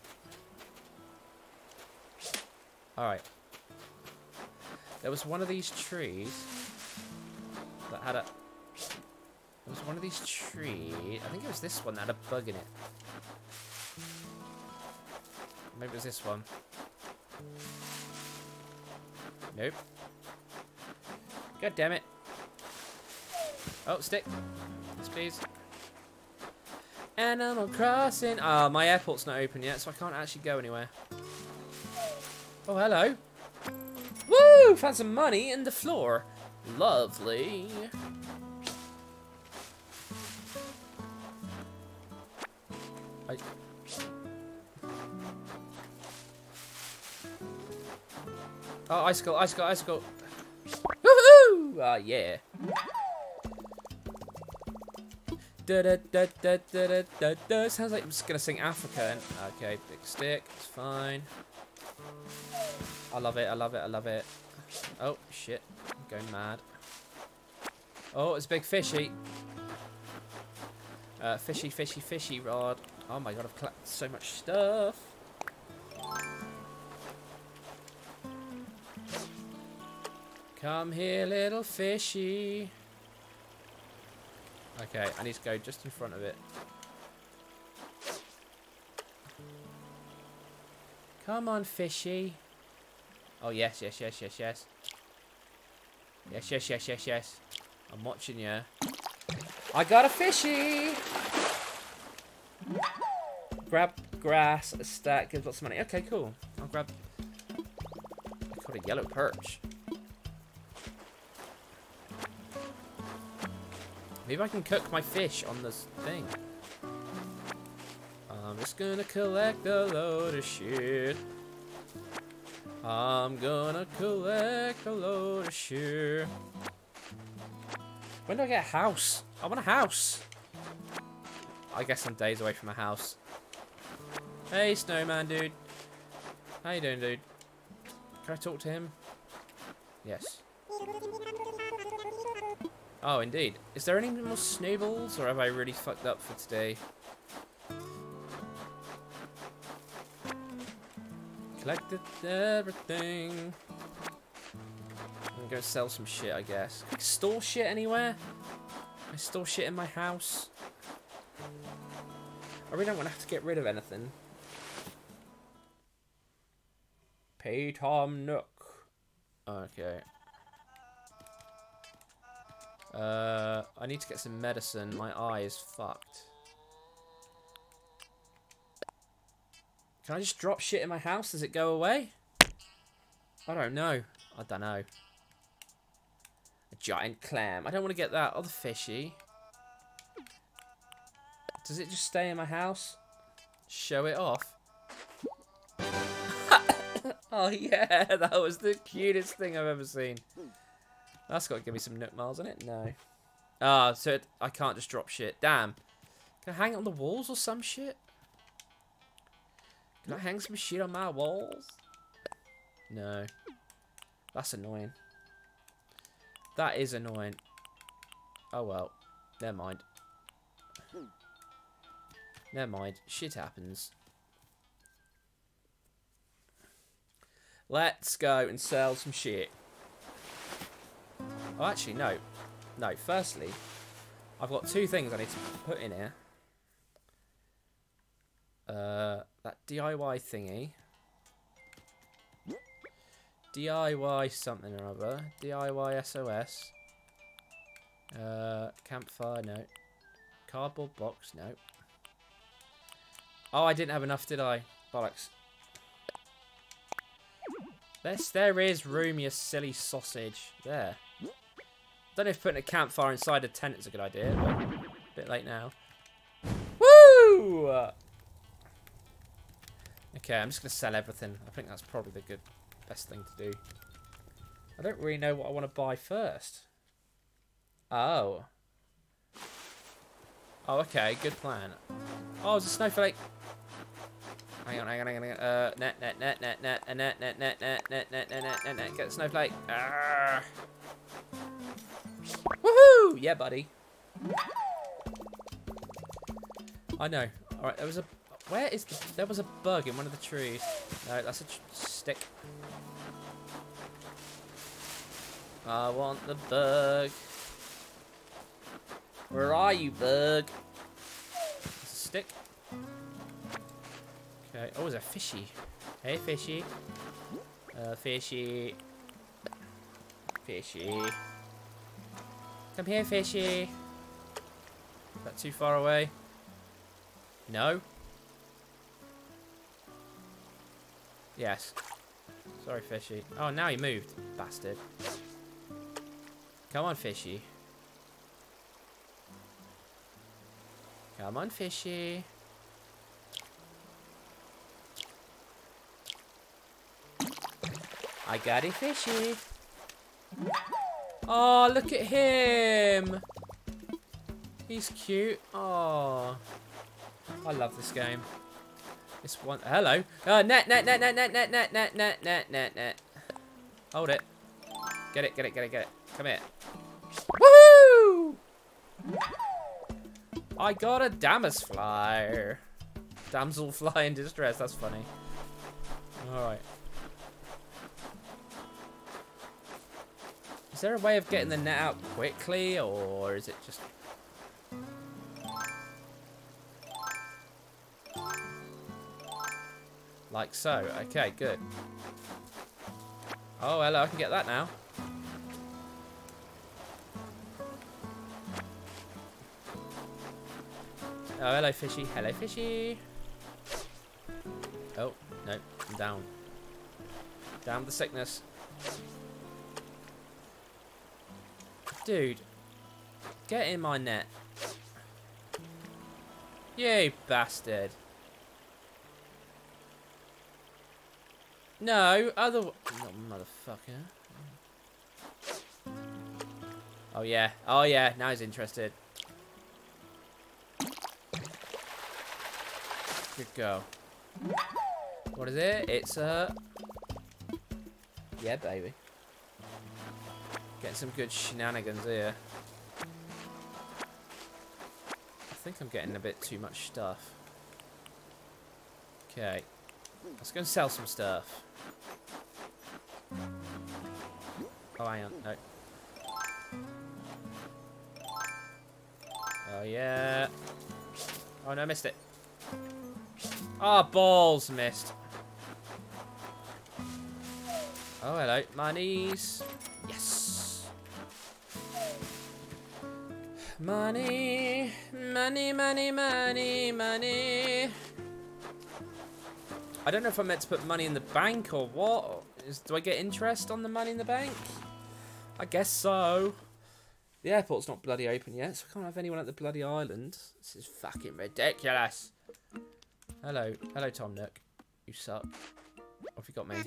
Alright. There was one of these trees that had a... There was one of these trees. I think it was this one that had a bug in it. Maybe it was this one. Nope. God damn it. Oh, stick. Yes, please. Animal Crossing. Ah, oh, my airport's not open yet, so I can't actually go anywhere. Oh, hello. Woo! Found some money in the floor. Lovely. I... Oh, icicle, icicle, icicle. Woohoo! Ah, yeah. Da, da, da, da, da, da, da. Sounds like I'm just gonna sing Africa. Okay, big stick, it's fine. I love it, I love it, I love it. Oh, shit. I'm going mad. Oh, it's big fishy. Uh, fishy, fishy, fishy rod. Oh my god, I've collected so much stuff. Come here, little fishy. Okay, I need to go just in front of it. Come on, fishy. Oh, yes, yes, yes, yes, yes. Yes, yes, yes, yes, yes. I'm watching you. I got a fishy! Grab grass, a stack, gives lots of money. Okay, cool. I'll grab... I caught a yellow perch. Maybe I can cook my fish on this thing. I'm just gonna collect a load of shit. I'm gonna collect a load of shit. When do I get a house? I want a house. I guess I'm days away from a house. Hey, snowman dude. How you doing, dude? Can I talk to him? Yes. Oh, indeed. Is there any more snowballs, or have I really fucked up for today? Collected everything. I'm gonna sell some shit, I guess. Can I store shit anywhere? Can I store shit in my house? I really don't want to have to get rid of anything. Pay Tom Nook. Okay. Uh, I need to get some medicine. My eye is fucked. Can I just drop shit in my house? Does it go away? I don't know. I don't know. A giant clam. I don't want to get that. Oh, the fishy. Does it just stay in my house? Show it off. Oh, yeah. That was the cutest thing I've ever seen. That's got to give me some Nook Miles in it. No. Ah, oh, so it, I can't just drop shit. Damn. Can I hang it on the walls or some shit? Can I hang some shit on my walls? No. That's annoying. That is annoying. Oh, well. Never mind. Never mind. Shit happens. Let's go and sell some shit. Oh, actually, no. No, firstly, I've got two things I need to put in here. Uh, that D I Y thingy. D I Y something or other. D I Y S O S. Uh, campfire, no. Cardboard box, no. Oh, I didn't have enough, did I? Bollocks. Yes, there is room, you silly sausage. There. I don't know if putting a campfire inside a tent is a good idea, but a bit late now. Woo! Okay, I'm just going to sell everything. I think that's probably the good, best thing to do. I don't really know what I want to buy first. Oh. Oh, okay, good plan. Oh, it's a snowflake. Hang on, hang on, hang on, hang on. Uh, net, net, net, net, net, net, net, net, net, net, net, net, net, net. Get the snowflake. Arrgh. Woohoo! Yeah, buddy. I know. All right, there was a. Where is the? There was a bug in one of the trees. No, that's a tr stick. I want the bug. Where are you, bug? It's a stick. Okay. Oh, there's a fishy. Hey, fishy. Uh, fishy. Fishy. Come here, fishy. Is that too far away? No? Yes. Sorry, fishy. Oh, now he moved. Bastard. Come on, fishy. Come on, fishy. I got it, fishy. Oh, look at him. He's cute. Oh, I love this game. This one. Hello. Oh, net, net, net, net, net, net, net, net, net, net, net, net. Hold it. Get it, get it, get it, get it. Come here. Woohoo! I got a damselfly. Damselfly in distress. That's funny. All right. Is there a way of getting the net out quickly, or is it just? Like so. Okay, good. Oh, hello. I can get that now. Oh, hello, fishy. Hello, fishy. Oh, no. I'm down. Down the sickness. Dude. Get in my net. You bastard. No, other... No, motherfucker. Oh, yeah. Oh, yeah. Now he's interested. Good girl. What is it? It's a... Uh... Yeah, baby. Getting some good shenanigans here. I think I'm getting a bit too much stuff. Okay. Let's go and sell some stuff. Oh, hang on. No. Oh, yeah. Oh, no, I missed it. Oh, balls, missed. Oh, hello. Monies. Yes. Money. Money, money, money, money. I don't know if I'm meant to put money in the bank or what. Is, do I get interest on the money in the bank? I guess so. The airport's not bloody open yet, so I can't have anyone at the bloody island. This is fucking ridiculous. Hello. Hello, Tom Nook. You suck. What have you got me?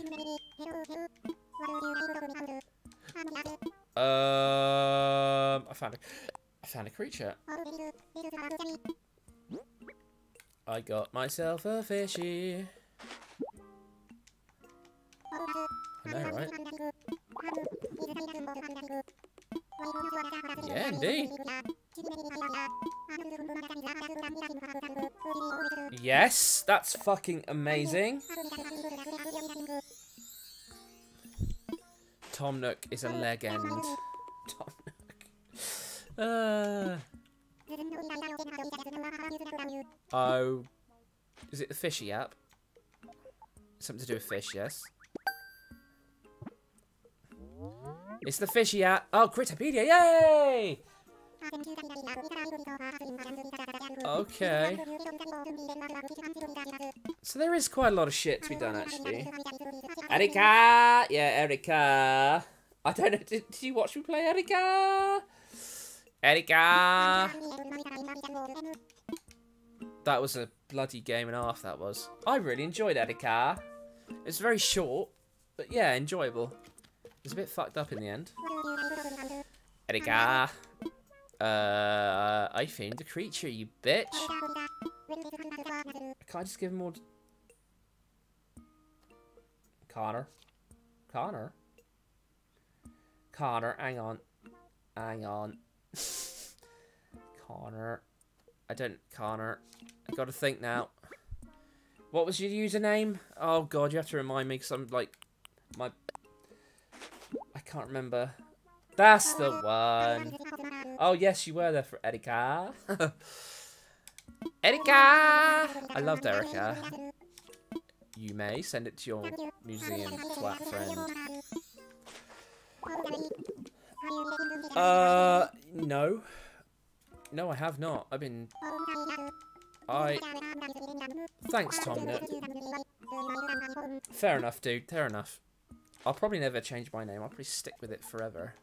Um, I found a, I found a creature. I got myself a fishy. I know, right? Yeah, indeed. Yes, that's fucking amazing. Tom Nook is a legend. Tom Nook. Uh, oh. Is it the fishy app? Something to do with fish, yes. It's the fishy app. Oh, Critterpedia, yay! Okay. So there is quite a lot of shit to be done, actually. Erika! Yeah, Erika. I don't know, did, did you watch me play Erika? Erika! That was a bloody game and a half, that was. I really enjoyed Erika. It's very short, but yeah, enjoyable. It's a bit fucked up in the end. Erika! Uh, I found the creature, you bitch. Can't I just give him more... Connor. Connor? Connor, hang on. Hang on. Connor. I don't... Connor. I gotta think now. What was your username? Oh, God, you have to remind me, because I'm, like... My... I can't remember. That's the one. Oh, yes, you were there for Erika. Erika! I loved Erika. You may send it to your museum twat friend. Uh, no. No, I have not. I've been... I... Thanks, Tom Nook. Fair enough, dude. Fair enough. I'll probably never change my name. I'll probably stick with it forever.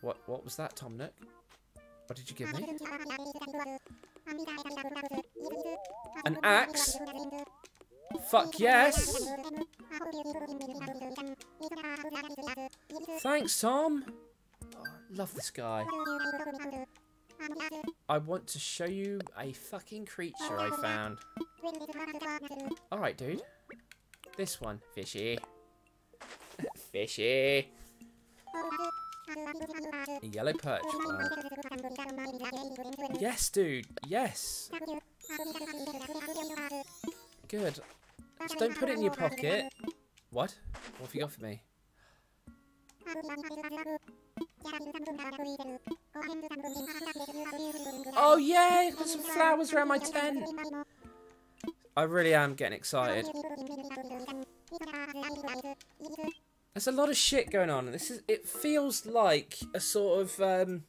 What What was that, Tom Nook? What did you give me? An axe? Fuck yes! Thanks, Tom! Oh, love this guy. I want to show you a fucking creature I found. Alright, dude. This one. Fishy. Fishy. Yellow perch. Oh. Yes, dude. Yes. Good. Just don't put it in your pocket. What? What have you got for me? Oh, yeah! I've got some flowers around my tent! I really am getting excited. There's a lot of shit going on. This is. It feels like a sort of... Um,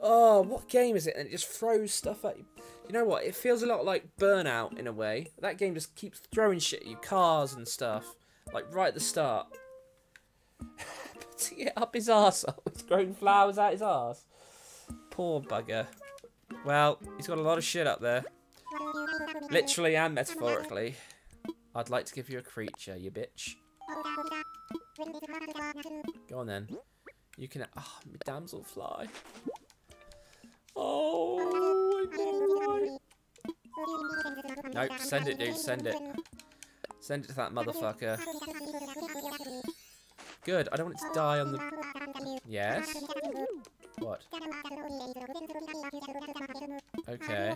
oh, what game is it? And it just throws stuff at you. You know what? It feels a lot like Burnout in a way. That game just keeps throwing shit at you. Cars and stuff. Like, right at the start. Putting it up his arse. He's growing flowers out his arse. Poor bugger. Well, he's got a lot of shit up there. Literally and metaphorically. I'd like to give you a creature, you bitch. Go on then. You can... Ah, oh, my damselfly. Oh, my God. Nope, send it, dude. Send it. Send it to that motherfucker. Good. I don't want it to die on the... Yes? What? Okay.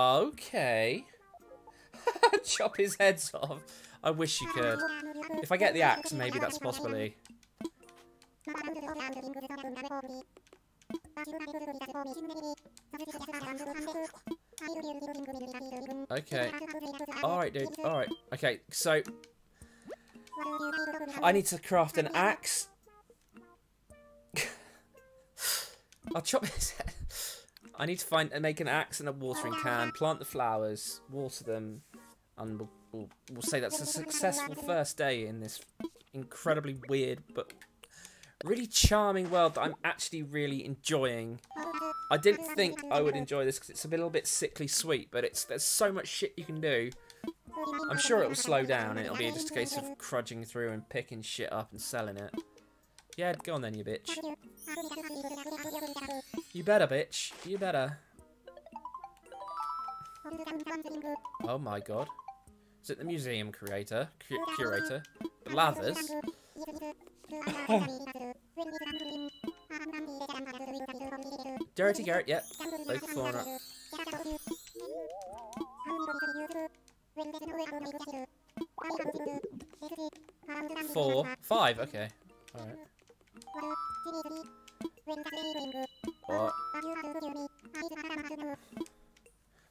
Okay. Chop his heads off. I wish you could. If I get the axe, maybe that's possibly... Okay. Alright, dude. Alright. Okay, so... I need to craft an axe. I'll chop his head. I need to find and make an axe and a watering can, plant the flowers, water them, and we'll, we'll, we'll say that's a successful first day in this incredibly weird but really charming world that I'm actually really enjoying. I didn't think I would enjoy this because it's a little bit sickly sweet, but it's there's so much shit you can do. I'm sure it will slow down and it'll be just a case of trudging through and picking shit up and selling it. Yeah, go on then, you bitch. You better, bitch. You better. Oh my God. Is it the museum curator? Cur curator? Blathers? Dirty Gertie, yep. Local fauna. Four. Five, okay. Alright. What?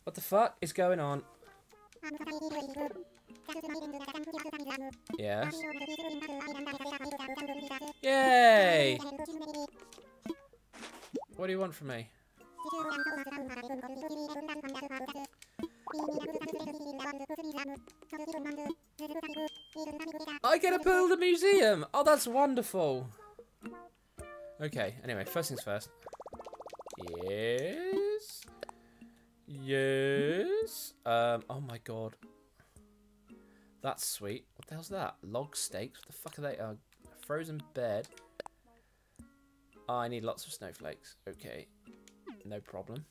What the fuck is going on? Yes. Yay! What do you want from me? I get to build a museum! Oh, that's wonderful! Okay, anyway, first things first. Yes. Yes. Um, oh my God. That's sweet. What the hell's that? Log steaks? What the fuck are they? Uh, frozen bed. Oh, I need lots of snowflakes. Okay. No problem.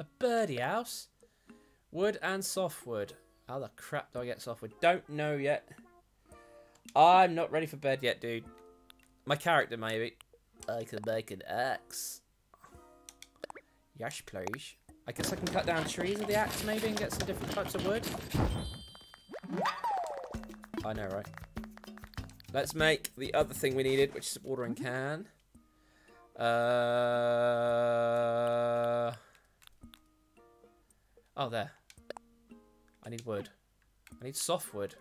A birdie house? Wood and softwood. How the crap do I get softwood? Don't know yet. I'm not ready for bed yet, dude. My character, maybe. I can make an axe. Yes, please. I guess I can cut down trees with the axe, maybe, and get some different types of wood. I know, right? Let's make the other thing we needed, which is a watering can. Uh... Oh, there. I need wood. I need softwood.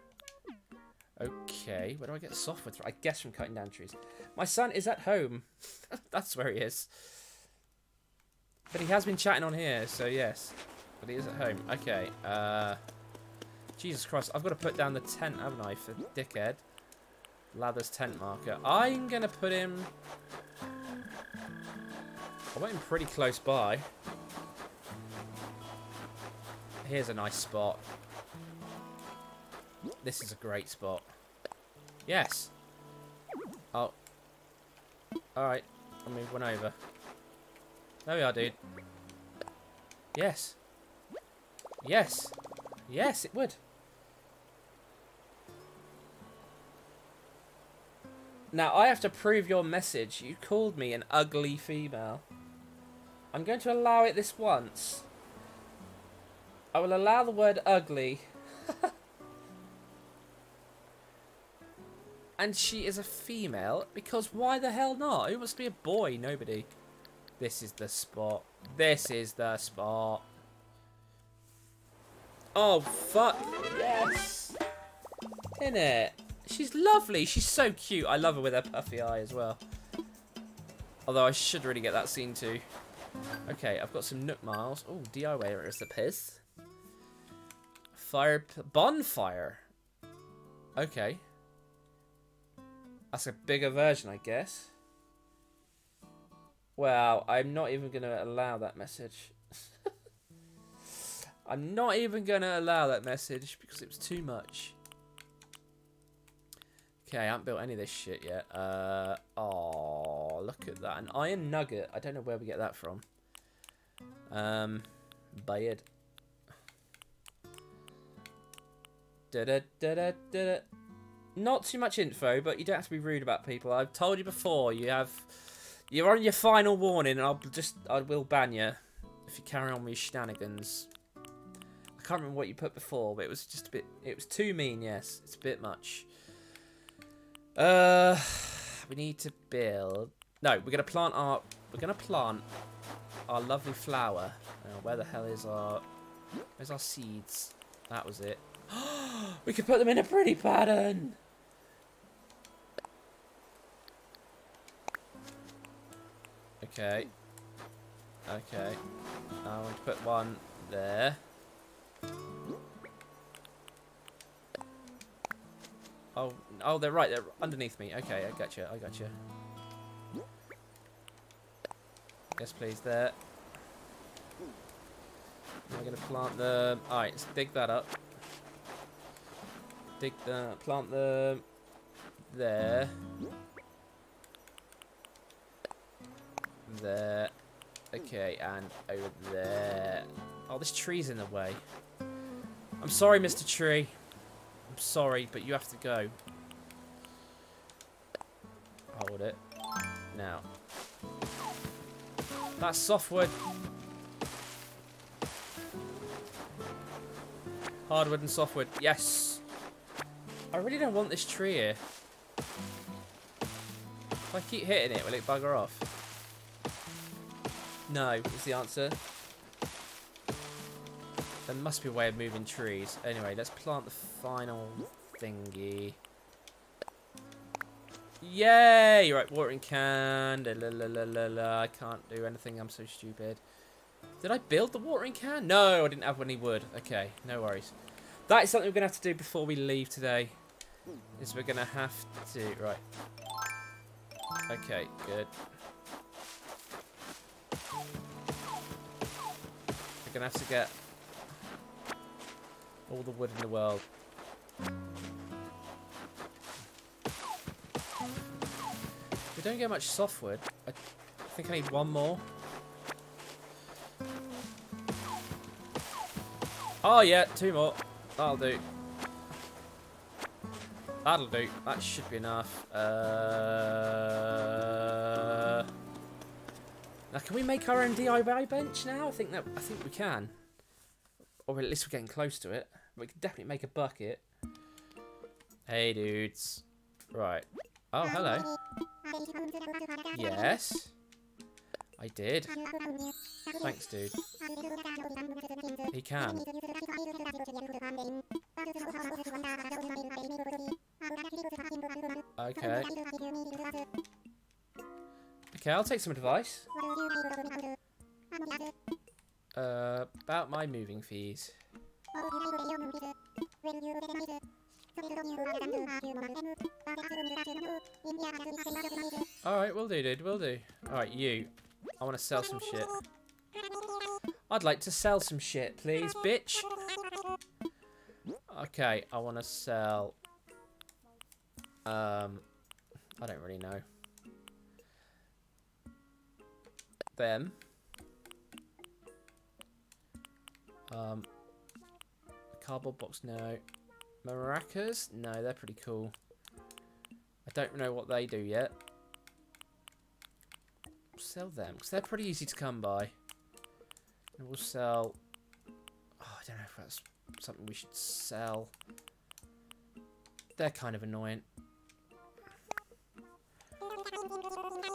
Okay, where do I get softwood from? I guess from cutting down trees. My son is at home. That's where he is. But he has been chatting on here, so yes. But he is at home. Okay. Uh, Jesus Christ, I've got to put down the tent, haven't I, for the dickhead? Blathers tent marker. I'm going to put him... I want him pretty close by. Here's a nice spot. This is a great spot. Yes. Oh. Alright. I'll move one over. There we are, dude. Yes. Yes. Yes, it would. Now, I have to prove your message. You called me an ugly female. I'm going to allow it this once. I will allow the word ugly. And she is a female, because why the hell not? Who wants to be a boy? Nobody. This is the spot. This is the spot. Oh, fuck. Yes. Innit? She's lovely. She's so cute. I love her with her puffy eye as well. Although I should really get that scene too. Okay, I've got some Nook Miles. Oh, D I Y is the piss. Fire. Bonfire. Okay. That's a bigger version, I guess. Wow, I'm not even going to allow that message. I'm not even going to allow that message because it was too much. Okay, I haven't built any of this shit yet. Uh, oh, look at that. An iron nugget. I don't know where we get that from. Um, Bayard. Da-da-da-da-da-da. Not too much info, but you don't have to be rude about people. I've told you before, you have... You're on your final warning, and I'll just... I will ban you if you carry on with your shenanigans. I can't remember what you put before, but it was just a bit... It was too mean, yes. It's a bit much. Uh... We need to build... No, we're going to plant our... We're going to plant our lovely flower. Now, where the hell is our... Where's our seeds? That was it. We could put them in a pretty pattern! Okay. Okay. I'm going to put one there. Oh, oh, they're right. They're underneath me. Okay, I gotcha. I gotcha. Yes, please. There. I'm going to plant the... Alright, let's dig that up. Dig the... Plant the... There. There. Okay, and over there. Oh, this tree's in the way. I'm sorry, Mister Tree. I'm sorry, but you have to go. Hold it. Now. That's softwood. Hardwood and softwood. Yes! I really don't want this tree here. If I keep hitting it, will it bugger off? No, is the answer. There must be a way of moving trees. Anyway, let's plant the final thingy. Yay! Right, watering can. La, la, la, la, la. I can't do anything. I'm so stupid. Did I build the watering can? No, I didn't have any wood. Okay, no worries. That is something we're going to have to do before we leave today. Is we're going to have to... Right. Okay, good. We're going to have to get... all the wood in the world. We don't get much softwood. I think I need one more. Oh yeah, two more. That'll do. That'll do. That should be enough. Uh... Now, can we make our own D I Y bench now? I think that. I think we can. Or at least we're getting close to it. We can definitely make a bucket. Hey, dudes. Right. Oh, hello. Yes. I did. Thanks, dude. He can. Okay. Okay, I'll take some advice. Uh, about my moving fees. Alright, will do, dude, will do. Alright, you. I want to sell some shit. I'd like to sell some shit, please, bitch. Okay, I want to sell... Um, I don't really know. Them. Um, cardboard box, no. Maracas? No, they're pretty cool. I don't know what they do yet. Sell them, because they're pretty easy to come by. And we'll sell... Oh, I don't know if that's something we should sell. They're kind of annoying.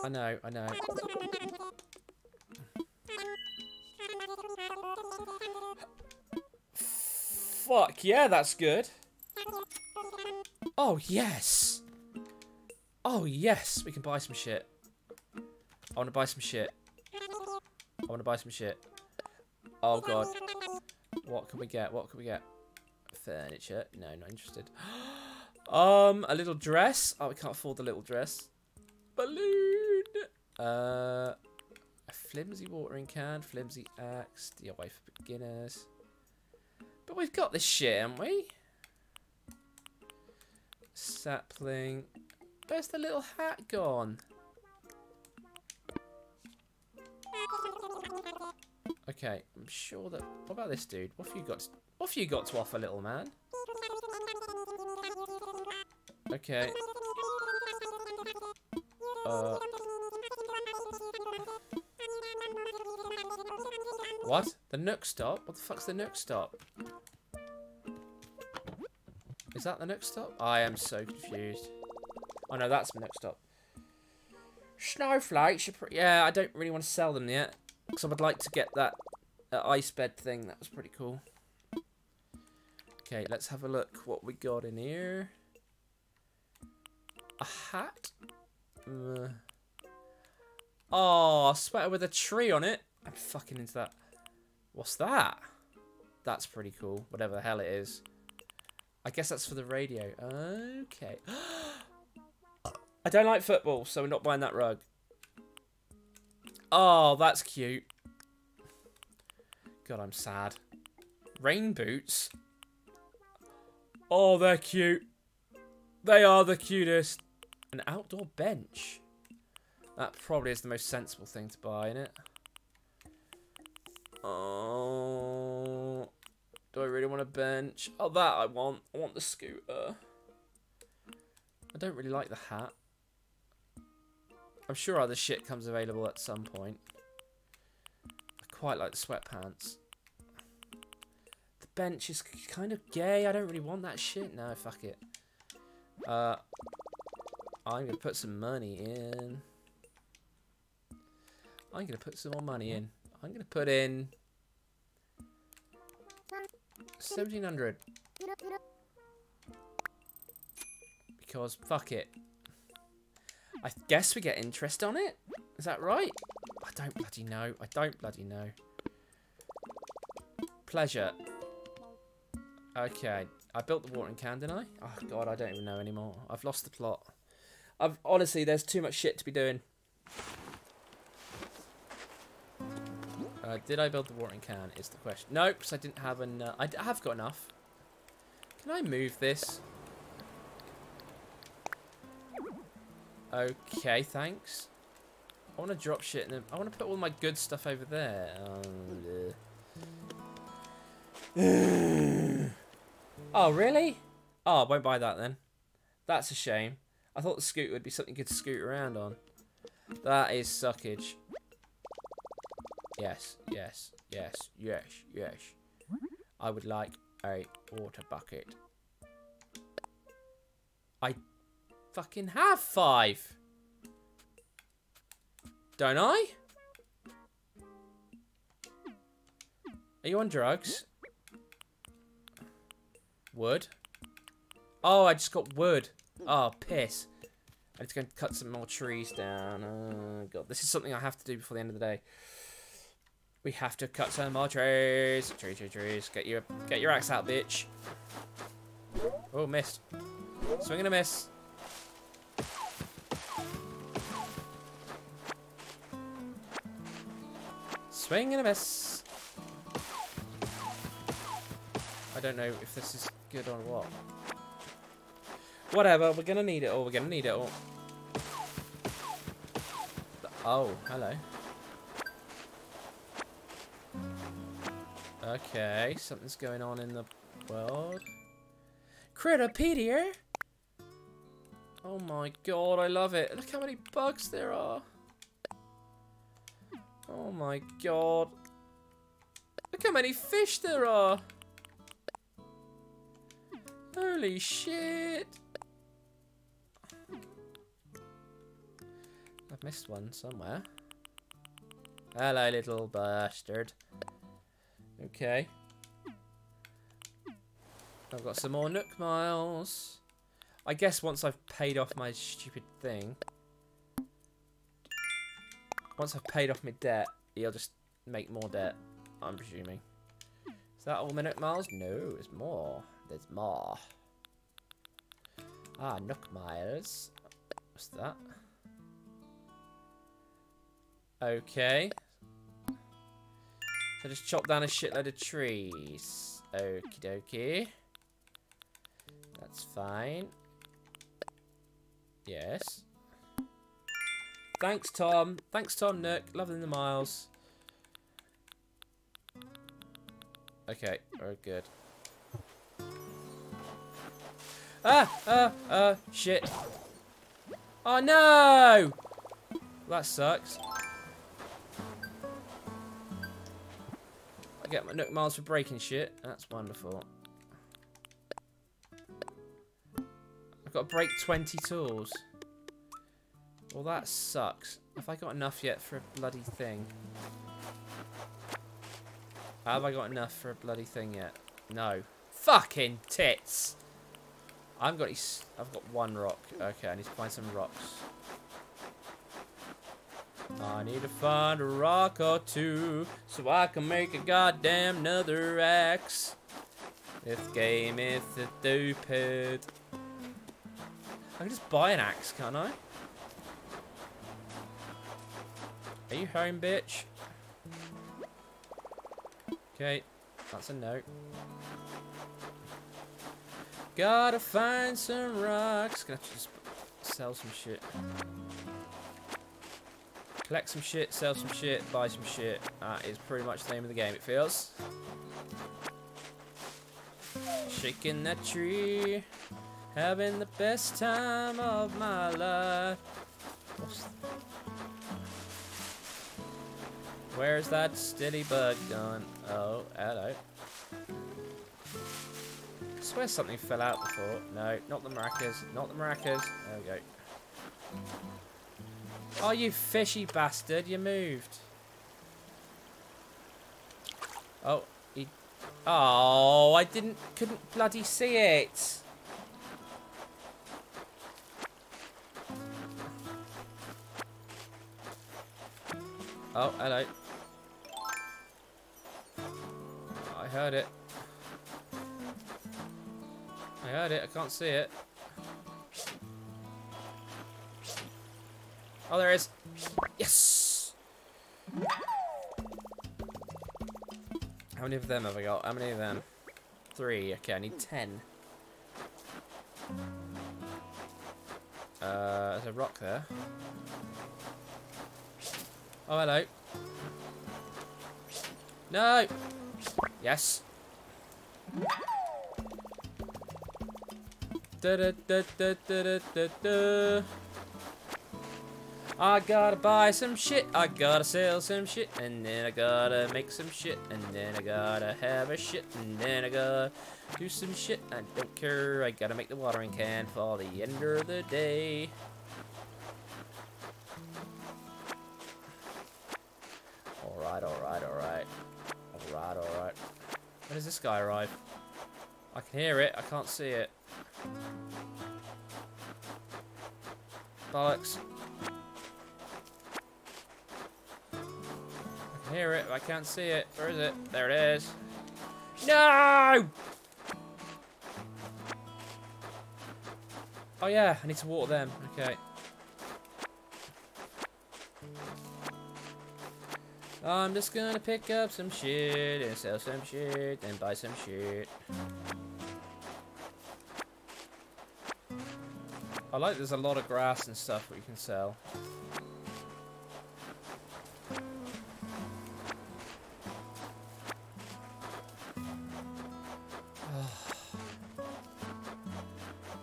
I know, I know. Fuck, yeah, that's good. Oh, yes. Oh, yes, we can buy some shit. I want to buy some shit. I want to buy some shit. Oh, God. What can we get? What can we get? Furniture. No, not interested. um, a little dress. Oh, we can't afford the little dress. Balloon. Uh, a flimsy watering can. Flimsy axe. D I Y for beginners. But we've got this shit, haven't we? Sapling. Where's the little hat gone? Okay, I'm sure that... What about this dude? What have you got to, what have you got to offer, little man? Okay. Uh... What? The Nook stop? What the fuck's the Nook stop? Is that the Nook stop? I am so confused. Oh no, that's the Nook stop. Snowflakes are pretty... Yeah, I don't really want to sell them yet. Because I would like to get that uh, ice bed thing. That was pretty cool. Okay, let's have a look what we got in here. A hat? Uh, oh, a sweater with a tree on it. I'm fucking into that. What's that? That's pretty cool. Whatever the hell it is. I guess that's for the radio. Okay. I don't like football, so we're not buying that rug. Oh, that's cute. God, I'm sad. Rain boots? Oh, they're cute. They are the cutest. An outdoor bench. That probably is the most sensible thing to buy, isn't it? Oh, do I really want a bench? Oh, that I want. I want the scooter. I don't really like the hat. I'm sure other shit comes available at some point. I quite like the sweatpants. The bench is kind of gay. I don't really want that shit. No, fuck it. Uh, I'm going to put some money in. I'm going to put some more money in. I'm going to put in seventeen hundred. Because fuck it. I guess we get interest on it? Is that right? I don't bloody know. I don't bloody know. Pleasure. Okay. I built the watering can, didn't I? Oh, God, I don't even know anymore. I've lost the plot. I've honestly, there's too much shit to be doing. Uh, did I build the watering can is the question. No, because I didn't have an... Uh, I have got enough. Can I move this? Okay, thanks. I want to drop shit in them. I want to put all my good stuff over there. Oh, oh really? Oh, I won't buy that then. That's a shame. I thought the scooter would be something good to scoot around on. That is suckage. Yes, yes, yes, yes, yes. I would like a water bucket. I fucking have five. Don't I? Are you on drugs? Wood. Oh, I just got wood. Oh, piss. I'm just going to cut some more trees down. Oh, God. This is something I have to do before the end of the day. We have to cut some more trees. Tree, tree, trees. Get your, get your axe out, bitch. Oh, missed. Swing and a miss. Swing and a miss. I don't know if this is good or what. Whatever, we're gonna need it all, we're gonna need it all. Oh, hello. Okay, something's going on in the world. Critterpedia! Oh my god, I love it. Look how many bugs there are. Oh my god. Look how many fish there are. Holy shit. I've missed one somewhere. Hello, little bastard. Okay. I've got some more Nook Miles. I guess once I've paid off my stupid thing. Once I've paid off my debt, you'll just make more debt, I'm presuming. Is that all my Nook Miles? No, it's more. There's more. Ah, Nook Miles. What's that? Okay. So just chop down a shitload of trees. Okie dokie. That's fine. Yes. Thanks, Tom. Thanks, Tom Nook. Loving the miles. Okay, we're good. Ah! Ah! Ah! Shit. Oh no! That sucks. I get my Nook Miles for breaking shit. That's wonderful. I've got to break twenty tools. Well, that sucks. Have I got enough yet for a bloody thing? Have I got enough for a bloody thing yet? No. Fucking tits! I've got, I've got one rock. Okay, I need to find some rocks. I need to find a rock or two so I can make a goddamn another axe. This game is stupid. I can just buy an axe, can't I? Are you home, bitch? Okay, that's a no. Gotta find some rocks. Gonna have to just sell some shit. Collect some shit, sell some shit, buy some shit. That is pretty much the name of the game, it feels. Shaking that tree. Having the best time of my life. Where's that steady bug gone? Oh, hello. I swear something fell out before. No, not the maracas. Not the maracas. There we go. Oh, you fishy bastard. You moved. Oh, he... Oh, I didn't... Couldn't bloody see it. Oh, hello. I heard it. I heard it. I can't see it. Oh, there it is. Yes! How many of them have I got? How many of them? Three. Okay, I need ten. Uh, there's a rock there. Oh, hello. No! Yes. Da, da, da, da, da, da, da. I gotta buy some shit, I gotta sell some shit, and then I gotta make some shit, and then I gotta have a shit, and then I gotta do some shit. I don't care, I gotta make the watering can for the end of the day. Alright, alright, alright. Alright, alright. When does this guy arrive? I can hear it, I can't see it. Bollocks. I can hear it, but I can't see it. Where is it? There it is. No! Oh yeah, I need to water them. Okay. I'm just gonna pick up some shit and sell some shit and buy some shit. I like there's a lot of grass and stuff that you can sell.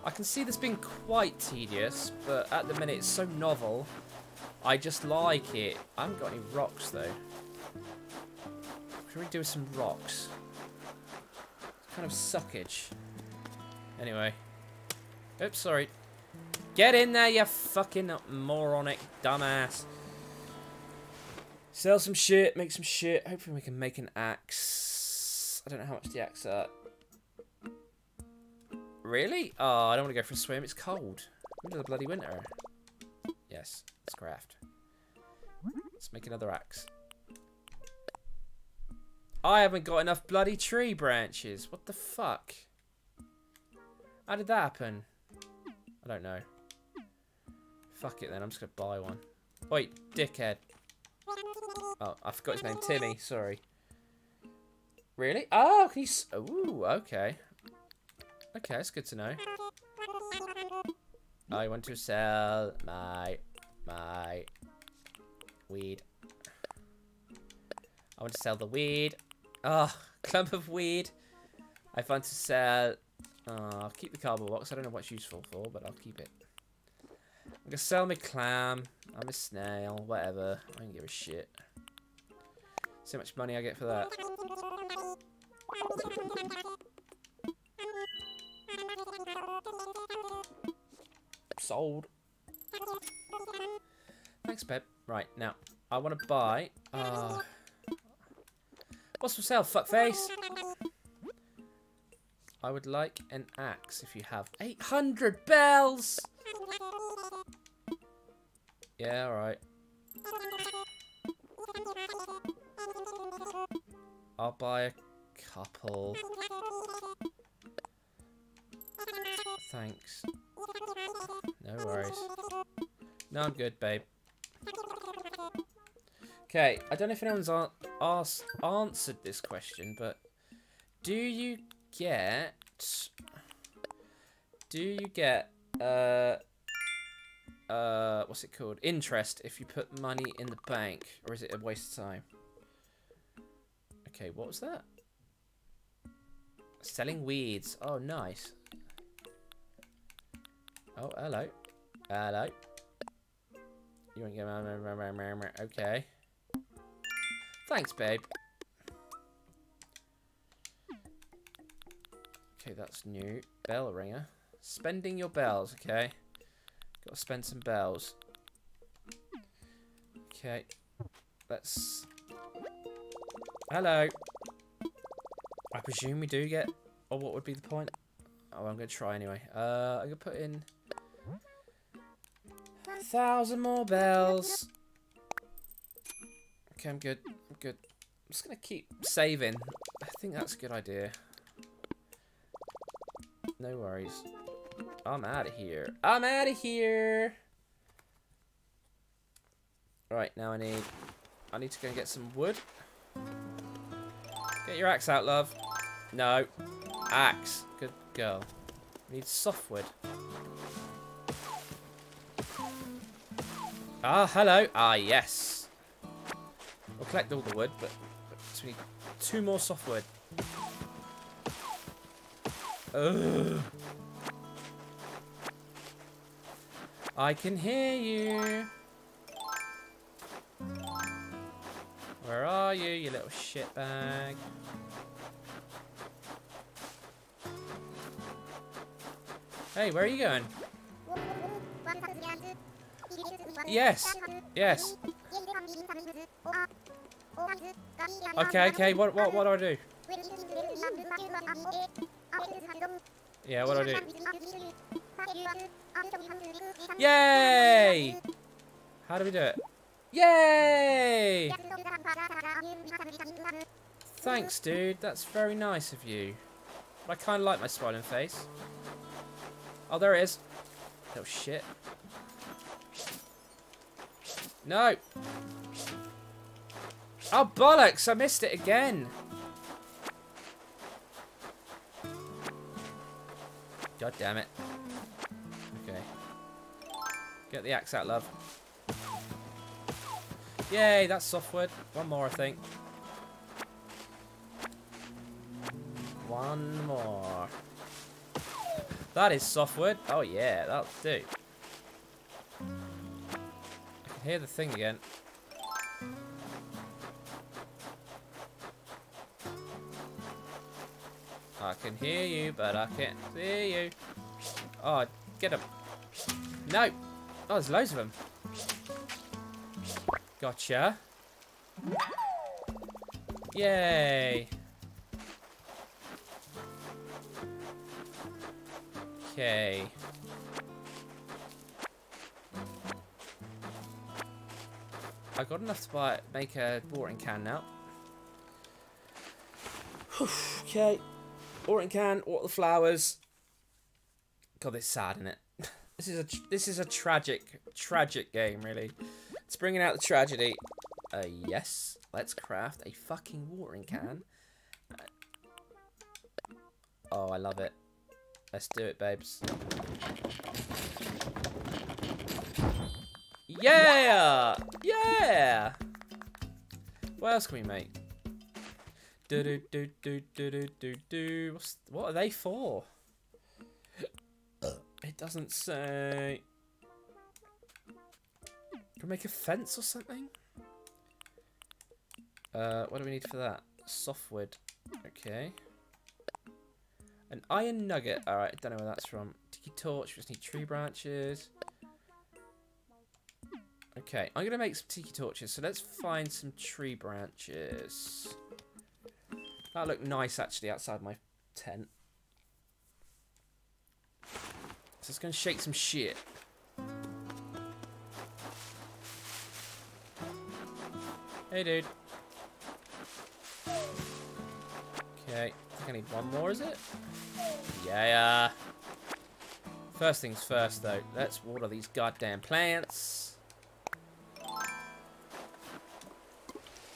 I can see this being quite tedious, but at the minute it's so novel. I just like it. I haven't got any rocks though. What can we do with some rocks? It's kind of suckage. Anyway. Oops, sorry. Get in there, you fucking moronic dumbass. Sell some shit, make some shit. Hopefully we can make an axe. I don't know how much the axe are. Really? Oh, I don't want to go for a swim. It's cold. Middle of the bloody winter. Yes, let's craft. Let's make another axe. I haven't got enough bloody tree branches. What the fuck? How did that happen? I don't know. Fuck it then, I'm just gonna buy one. Wait, dickhead. Oh, I forgot his name. Timmy, sorry. Really? Oh, can you s- Ooh, okay. Okay, that's good to know. I want to sell my, my weed. I want to sell the weed. Oh, clump of weed. I want to sell, oh, I'll keep the cardboard box. I don't know what it's useful for, but I'll keep it. I'm going to sell my clam. I'm a snail, whatever. I don't give a shit. See how much money I get for that. Sold. Thanks, babe. Right, now, I want to buy... Uh, what's for sale, fuckface? I would like an axe if you have eight hundred bells! Yeah, alright. I'll buy a couple. Thanks. No worries. No, I'm good, babe. Okay, I don't know if anyone's asked, answered this question, but do you get... Do you get... Uh, uh, what's it called? Interest if you put money in the bank, or is it a waste of time? Okay, what was that? Selling weeds. Oh, nice. Oh, hello. Hello. You want to go... Okay. Thanks, babe. Okay, that's new. Bell ringer. Spending your bells, okay. Gotta spend some bells. Okay. Let's... Hello. I presume we do get... Or what would be the point? Oh, I'm going to try anyway. Uh, I'm going to put in... A thousand more bells. Okay, I'm good. I'm good. I'm just going to keep saving. I think that's a good idea. No worries. I'm out of here. I'm out of here. Right, now I need... I need to go and get some wood. Get your axe out, love. No. Axe. Good girl. We need softwood. Ah, hello. Ah, yes. We'll collect all the wood, but, but so we need two more softwood. Ugh. I can hear you. are you, you little shitbag? Hey, where are you going? Yes, yes. Okay, okay, what, what, what do I do? Yeah, what do I do? Yay! How do we do it? Yay! Thanks, dude. That's very nice of you. But I kind of like my smiling face. Oh, there it is. Oh, shit. No! Oh, bollocks! I missed it again! God damn it. Okay. Get the axe out, love. Yay, that's softwood. One more, I think. One more. That is softwood. Oh, yeah, that'll do. I can hear the thing again. I can hear you, but I can't see you. Oh, get him. No. Oh, there's loads of them. Gotcha. Yay. Okay. I got enough to buy, make a watering can now. Okay. Watering can, water the flowers. God, this is sad, isn't it? This is a this is a tragic, tragic game, really. It's bringing out the tragedy. Uh, yes, let's craft a fucking watering can. Oh, I love it. Let's do it, babes. Yeah! Yeah! What else can we make? Do do do do do do do do. What's, what are they for? It doesn't say. Can we make a fence or something? Uh, what do we need for that? Softwood. Okay. An iron nugget. Alright, I don't know where that's from. Tiki torch. We just need tree branches. Okay, I'm going to make some tiki torches. So let's find some tree branches. That looked nice, actually, outside my tent. So it's going to shake some shit. Hey, dude. Okay, I think I need one more, is it? Yeah. First things first, though. Let's water these goddamn plants.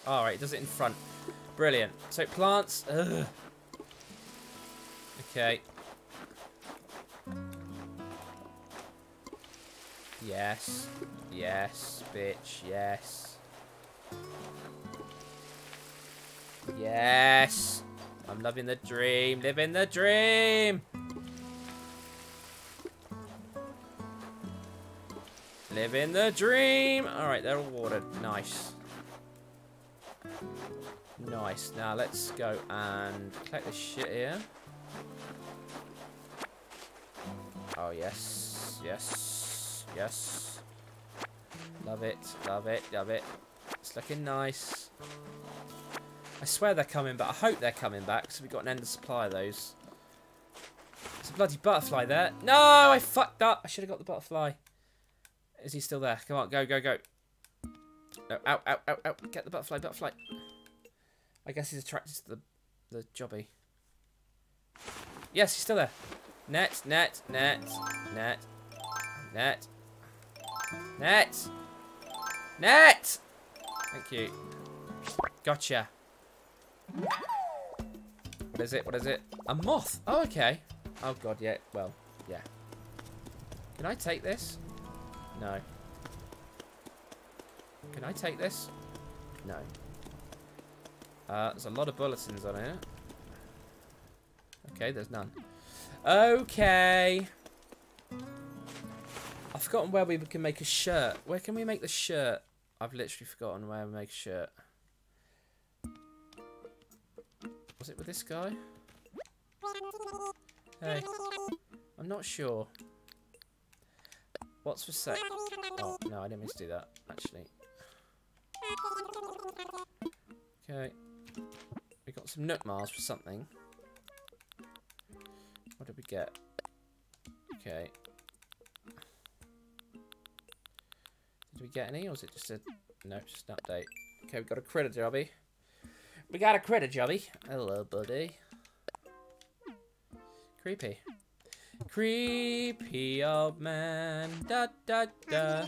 Alright, it does it in front. Brilliant. So, plants. Ugh. Okay. Yes. Yes, bitch. Yes. Yes! I'm loving the dream, living the dream! Living the dream! Alright, they're all watered. Nice. Nice. Now let's go and collect this shit here. Oh, yes. Yes. Yes. Love it. Love it. Love it. It's looking nice. I swear they're coming, but I hope they're coming back, so we've got an endless supply of those. There's a bloody butterfly there. No, I fucked up. I should have got the butterfly. Is he still there? Come on, go, go, go. No, out, out, out, out. Get the butterfly, butterfly. I guess he's attracted to the, the jobby. Yes, he's still there. Net, net, net, net, net, net, net. Thank you. Gotcha. What is it? What is it? A moth. Oh, okay. Oh, God, yeah. Well, yeah. Can I take this? No. Can I take this? No. Uh, there's a lot of bulletins on here. Okay, there's none. Okay. I've forgotten where we can make a shirt. Where can we make the shirt? I've literally forgotten where we make a shirt. Was it with this guy? Hey. I'm not sure. What's for sale? Oh, no, I didn't mean to do that, actually. Okay. We got some Nook Miles for something. What did we get? Okay. Did we get any, or was it just a... No, just an update. Okay, we got a Critter Jobby. We got a Critter Jobby. Hello, buddy. Creepy. Creepy old man. Da, da, da.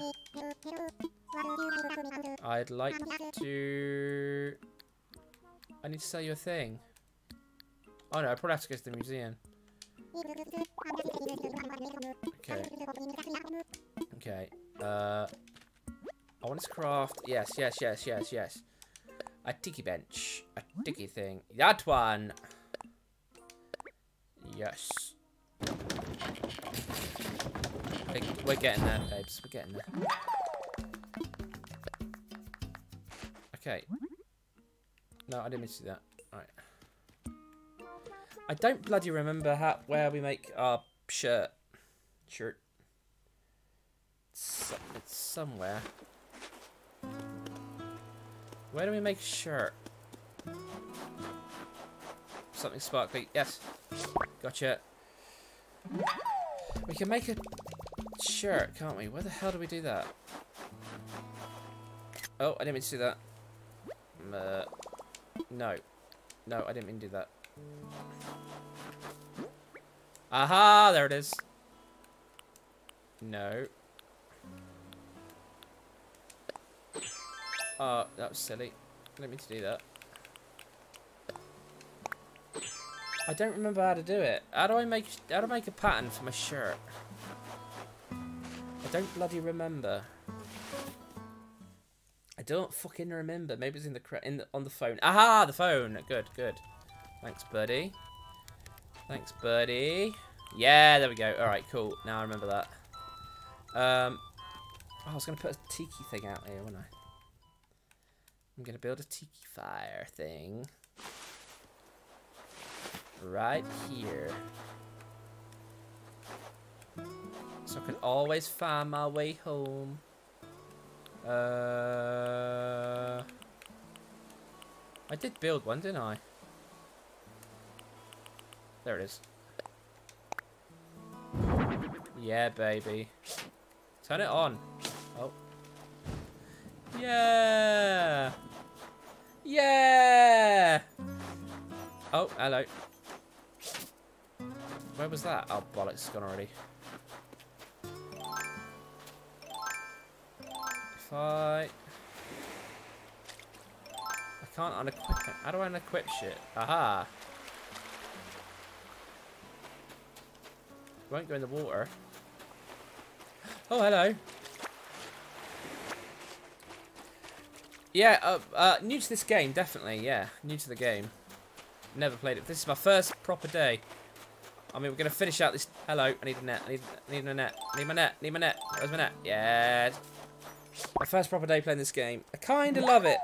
I'd like to... I need to sell you a thing. Oh no, I probably have to go to the museum. Okay. Okay. Uh... I want to craft... Yes, yes, yes, yes, yes. A tiki bench. A tiki thing. That one! Yes. We're getting there, babes. We're getting there. Okay. No, I didn't mean to do that. Alright. I don't bloody remember how where we make our shirt. Shirt. It's, it's somewhere. Where do we make shirt? Something sparkly. Yes. Gotcha. We can make a shirt, can't we? Where the hell do we do that? Oh, I didn't mean to do that. Uh, no. No, I didn't mean to do that. Aha! There it is. No. Oh, that was silly. I didn't mean to do that. I don't remember how to do it. How do I make how do I make a pattern for my shirt? I don't bloody remember. I don't fucking remember. Maybe it's in the in the, on the phone. Aha, the phone. Good, good. Thanks, buddy. Thanks, buddy. Yeah, there we go. All right, cool. Now I remember that. Um, oh, I was gonna put a tiki thing out here, wasn't I? I'm gonna build a tiki fire thing. Right here. So I can always find my way home. Uh, I did build one, didn't I? There it is. Yeah, baby. Turn it on. Oh. Yeah. Yeah. Oh, hello. Where was that? Oh, bollocks, it's gone already. If I... I can't unequip it. How do I unequip shit? Aha. It won't go in the water. Oh, hello. Yeah, uh, uh, new to this game, definitely, yeah. New to the game. Never played it. This is my first proper day. I mean, we're going to finish out this... Hello, I need a net. I need, I need a net. I need my net. I need my net. Where's my net? Yeah. My first proper day playing this game. I kind of love it.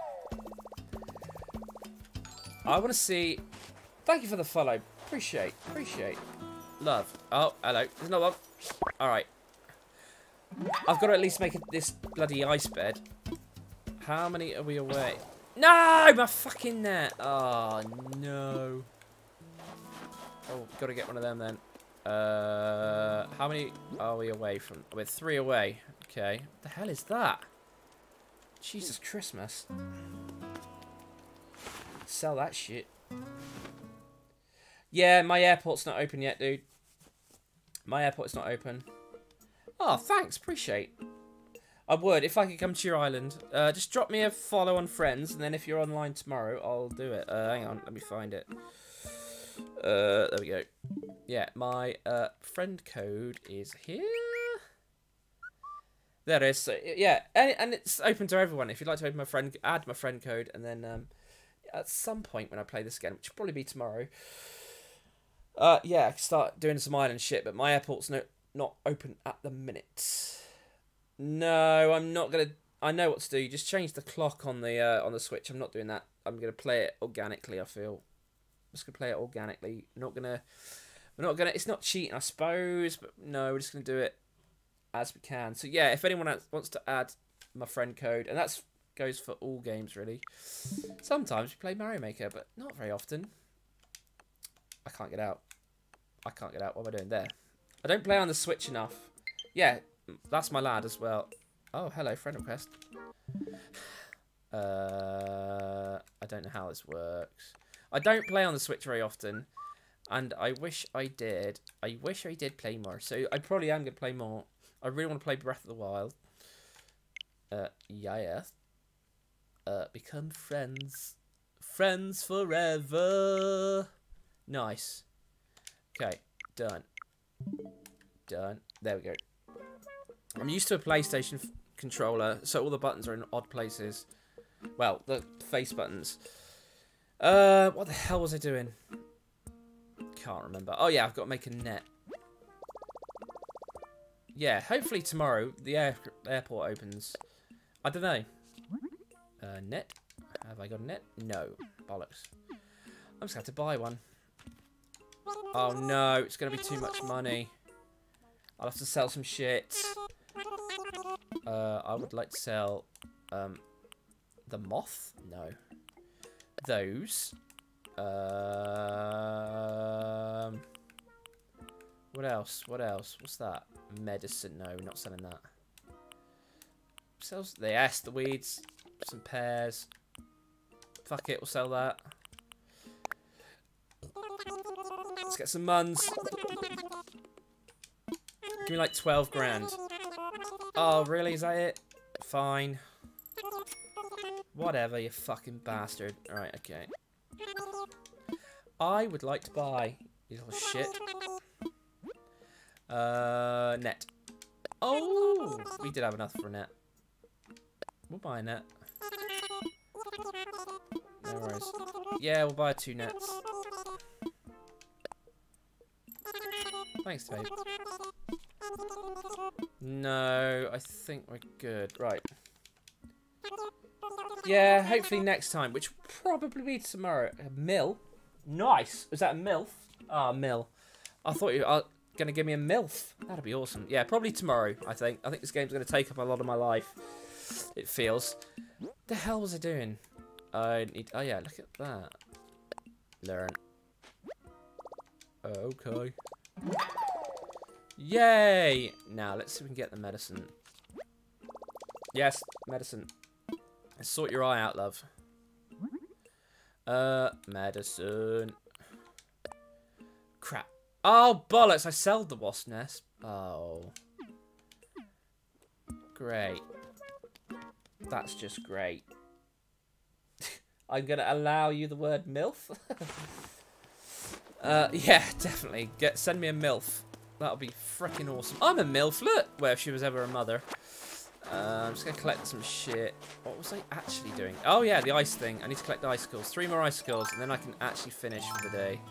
I want to see... Thank you for the follow. Appreciate. Appreciate. Love. Oh, hello. There's another one. All right. I've got to at least make this bloody ice bed. How many are we away? No! My fucking net. Oh, no. Oh, gotta get one of them then. Uh, how many are we away from? We're three away. Okay. What the hell is that? Jesus Christmas. Sell that shit. Yeah, my airport's not open yet, dude. My airport's not open. Oh, thanks. Appreciate. I would, if I could come to your island. Uh, just drop me a follow on Friends, and then if you're online tomorrow, I'll do it. Uh, hang on. Let me find it. Uh, there we go. Yeah, my uh, friend code is here. There it is. So, yeah, and, and it's open to everyone. If you'd like to open my friend, add my friend code, and then um, at some point when I play this again, which will probably be tomorrow, uh, yeah, I can start doing some island shit. But my airport's no not open at the minute. No, I'm not gonna. I know what to do. You just change the clock on the uh, on the Switch. I'm not doing that. I'm gonna play it organically. I feel. just gonna play it organically. Not gonna, we're not gonna. It's not cheating, I suppose, but no, we're just gonna do it as we can. So yeah, if anyone wants to add my friend code, and that's goes for all games really. Sometimes we play Mario Maker, but not very often. I can't get out. I can't get out. What am I doing there? I don't play on the Switch enough. Yeah, that's my lad as well. Oh, hello, friend request. Uh, I don't know how this works. I don't play on the Switch very often, and I wish I did. I wish I did play more. So I probably am going to play more. I really want to play Breath of the Wild. Uh, yeah. Uh, become friends. Friends forever. Nice. Okay, done. Done. There we go. I'm used to a PlayStation controller, so all the buttons are in odd places. Well, the face buttons. Uh, what the hell was I doing? Can't remember. Oh yeah, I've got to make a net. Yeah, hopefully tomorrow the air airport opens. I don't know. Uh, net? Have I got a net? No. Bollocks. I'm just going to have to buy one. Oh no, it's going to be too much money. I'll have to sell some shit. Uh, I would like to sell um, the moth. No, those. Um, what else? What else? What's that? Medicine. No, we're not selling that. Sells the ass, the weeds, some pears. Fuck it, we'll sell that. Let's get some muns. Give me like twelve grand. Oh, really? Is that it? Fine. Whatever, you fucking bastard. Alright, okay. I would like to buy, you little shit. Uh, net. Oh! We did have enough for a net. We'll buy a net. No worries. Yeah, we'll buy two nets. Thanks, babe. No, I think we're good. Right. Yeah, hopefully next time, which probably be tomorrow. A mil? Nice. Was that a milf? Ah, oh, mil. I thought you were going to give me a milf. That'd be awesome. Yeah, probably tomorrow, I think. I think this game's going to take up a lot of my life. It feels. What the hell was I doing? I need... Oh, yeah, look at that. Learn. Okay. Yay! Now, let's see if we can get the medicine. Yes, medicine. Sort your eye out, love. Uh, medicine. Crap. Oh, bollocks! I sold the wasp nest. Oh. Great. That's just great. I'm gonna allow you the word MILF. uh, yeah, definitely. Get, send me a MILF. That'll be freaking awesome. I'm a MILF, look! Well, if she was ever a mother. Uh, I'm just going to collect some shit. What was I actually doing? Oh, yeah, the ice thing. I need to collect icicles. Three more icicles, and then I can actually finish for the day.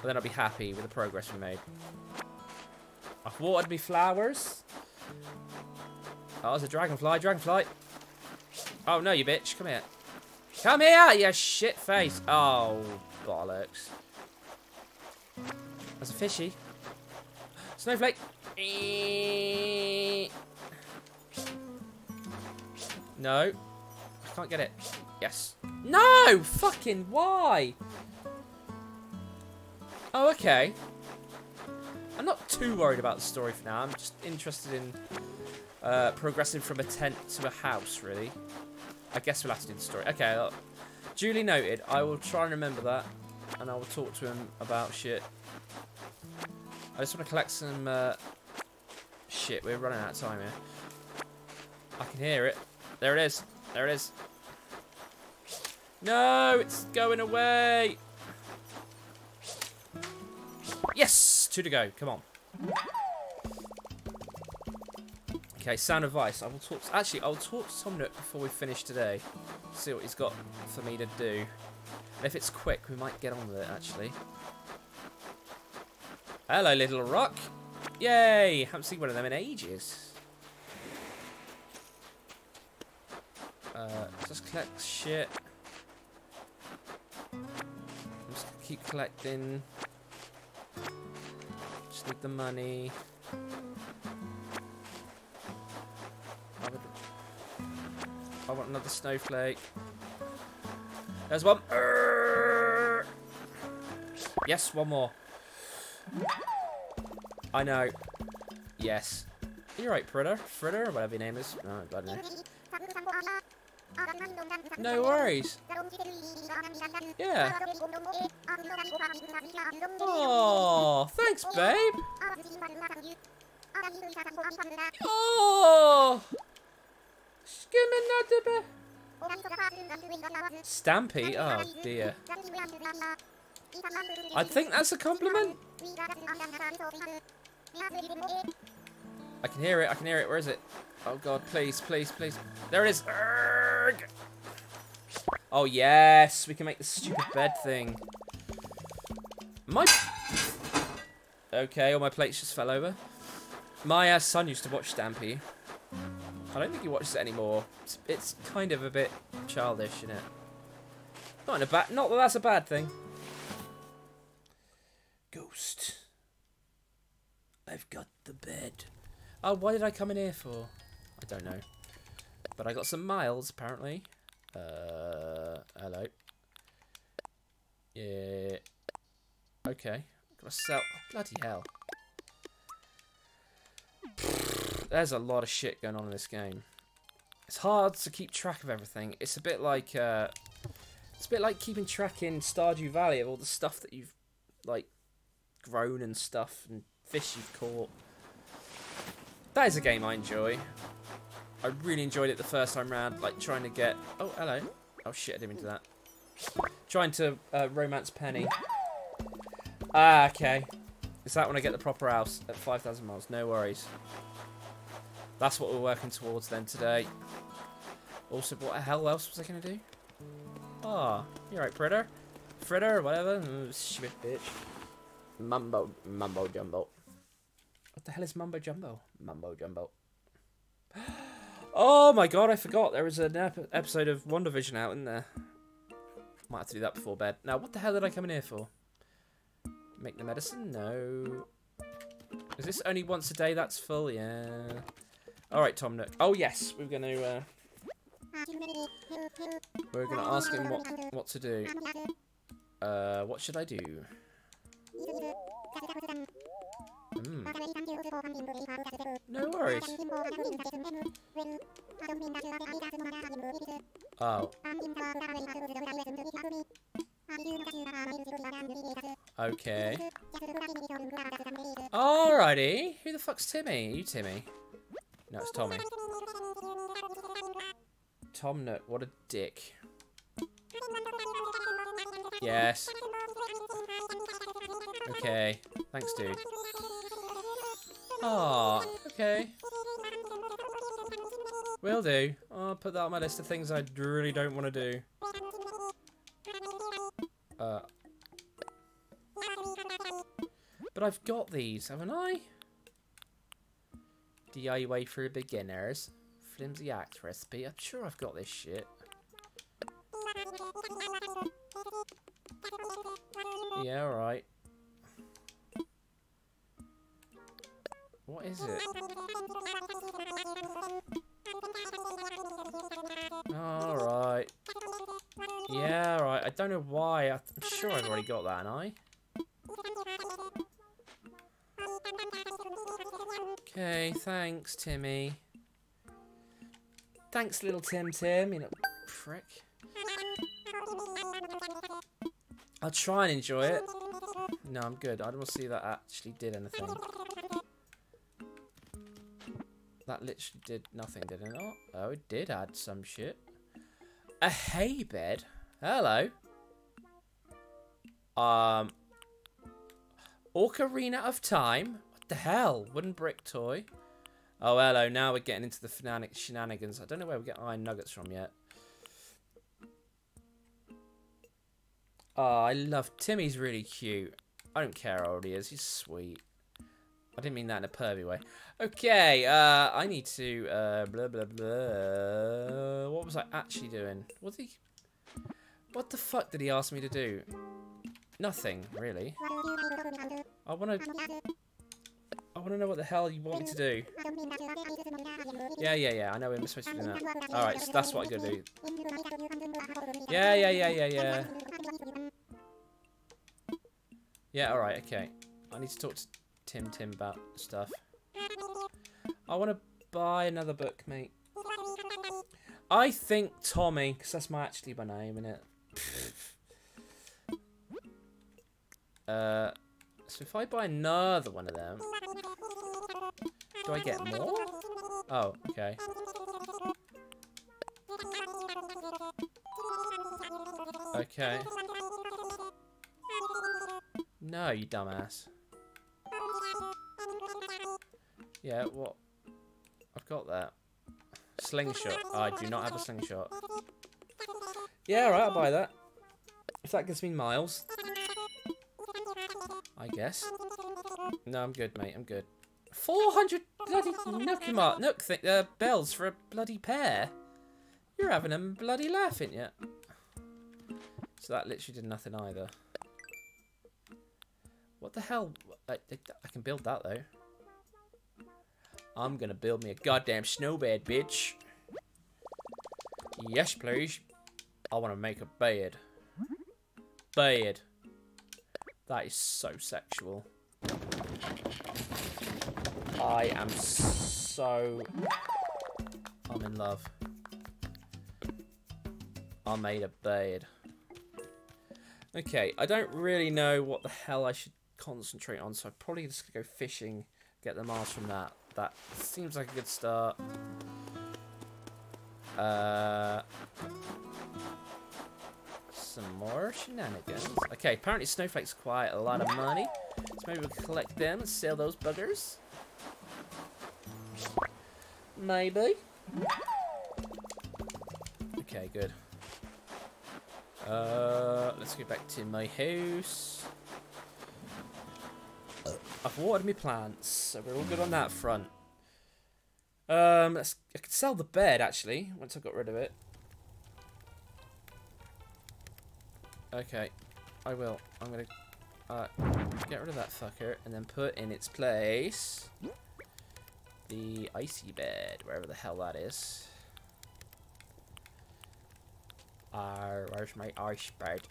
And then I'll be happy with the progress we made. I've watered me flowers. Oh, there's a dragonfly. Dragonfly. Oh, no, you bitch. Come here. Come here, you shit face. Oh, bollocks. That's a fishy. Snowflake. No. I can't get it. Yes. No! Fucking why? Oh, okay. I'm not too worried about the story for now. I'm just interested in uh, progressing from a tent to a house, really. I guess we'll have to do the story. Okay. I'll... Duly noted. I will try and remember that. And I will talk to him about shit. I just want to collect some, uh, shit, we're running out of time here. I can hear it. There it is. There it is. No, it's going away. Yes, two to go. Come on. Okay, sound advice. I will talk to, actually, I'll talk to Tom Nook before we finish today. See what he's got for me to do. And if it's quick, we might get on with it, actually. Hello, little rock. Yay! Haven't seen one of them in ages. Uh, just collect shit. I'm just keep collecting. Just need the money. I, would, I want another snowflake. There's one. Urgh. Yes, one more. I know. Yes. You're right, Fritter. Fritter, or whatever your name is. Oh, God, no. No worries. Yeah. Oh, thanks, babe. Oh. Stampy? Oh, dear. I think that's a compliment. I can hear it, I can hear it. Where is it? Oh, God, please, please, please. There it is. Urgh. Oh, yes, we can make the stupid bed thing. My... Okay, all my plates just fell over. My uh, son used to watch Stampy. I don't think he watches it anymore. It's, it's kind of a bit childish, isn't it? Not in a bad... Not that that's a bad thing. Ghost. I've got the bed. Oh, why did I come in here for? I don't know. But I got some miles, apparently. Uh, hello. Yeah. Okay. Gotta sell. Oh, bloody hell. There's a lot of shit going on in this game. It's hard to keep track of everything. It's a bit like, uh, it's a bit like keeping track in Stardew Valley of all the stuff that you've, like, grown and stuff and fish you've caught. That is a game I enjoy. I really enjoyed it the first time round, like trying to get... Oh, hello. Oh, shit, I didn't mean to do that. Trying to uh, romance Penny. Ah, okay. Is that when I get the proper house at five thousand miles? No worries. That's what we're working towards then today. Also, what the hell else was I going to do? Ah, oh, you're right, Fritter. Fritter, whatever. Mm, shit, bitch. Mumbo, mumbo jumbo. What the hell is mumbo jumbo? Mumbo jumbo. Oh my god, I forgot. There was an ep episode of WandaVision out in there. Might have to do that before bed. Now, what the hell did I come in here for? Make the medicine? No. Is this only once a day? That's full, yeah. Alright, Tom Nook. Oh, yes. We're going to... Uh, we're going to ask him what, what to do. Uh, what should I do? Mm. No worries. Oh. Okay. Alrighty. Who the fuck's Timmy? Are you Timmy? No, it's Tommy. Tom Nook, what a dick. Yes. Okay. Thanks, dude. Oh, okay. Will do. I'll put that on my list of things I really don't want to do. Uh. But I've got these, haven't I? D I Y for beginners. Flimsy axe recipe. I'm sure I've got this shit. Yeah, alright. What is it? Alright. Yeah, alright. I don't know why. I'm sure I've already got that, and I? Okay, thanks, Timmy. Thanks, little Tim Tim, you know, prick. I'll try and enjoy it. No, I'm good. I don't want to see that I actually did anything. That literally did nothing, did it not? Oh, it did add some shit. A hay bed? Hello. Um. Ocarina of Time? What the hell? Wooden brick toy. Oh, hello. Now we're getting into the shenanigans. I don't know where we get iron nuggets from yet. Oh, I love... Timmy's really cute. I don't care how old he is. He's sweet. I didn't mean that in a pervy way. Okay, uh, I need to, uh, blah, blah, blah. What was I actually doing? What did he, what the fuck did he ask me to do? nothing, really. I want to... I want to know what the hell you want me to do. Yeah, yeah, yeah, I know we're supposed to be doing that. Alright, so that's what I'm going to do. Yeah, yeah, yeah, yeah, yeah. Yeah, alright, okay. I need to talk to Tim Tim about stuff. I want to buy another book, mate. I think Tommy, because that's my actually my name, innit? Uh, so if I buy another one of them, do I get more? Oh, okay. Okay. No, you dumbass. Yeah, what? I've got that. Slingshot. Oh, I do not have a slingshot. Yeah, alright, I'll buy that. If that gives me miles. I guess. No, I'm good, mate. I'm good. four hundred bloody Nook mark, Nook thing, uh, bells for a bloody pair. You're having a bloody laugh, ain't ya? So that literally did nothing either. What the hell? I, I can build that, though. I'm gonna build me a goddamn snow bed, bitch. Yes, please. I want to make a bed. Bed. That is so sexual. I am so... I'm in love. I made a bed. Okay, I don't really know what the hell I should concentrate on, so I'm probably just going to go fishing, get the miles from that. That seems like a good start. Uh, some more shenanigans. Okay, apparently snowflakes acquire a lot of money. So maybe we'll collect them and sell those buggers. Maybe. Okay, good. Uh, let's go back to my house. I've watered my plants, so we're all good on that front. Um, let's, I could sell the bed, actually, once I got rid of it. Okay, I will. I'm going to uh, get rid of that fucker and then put in its place the icy bed, wherever the hell that is. Uh, where's my ice bed?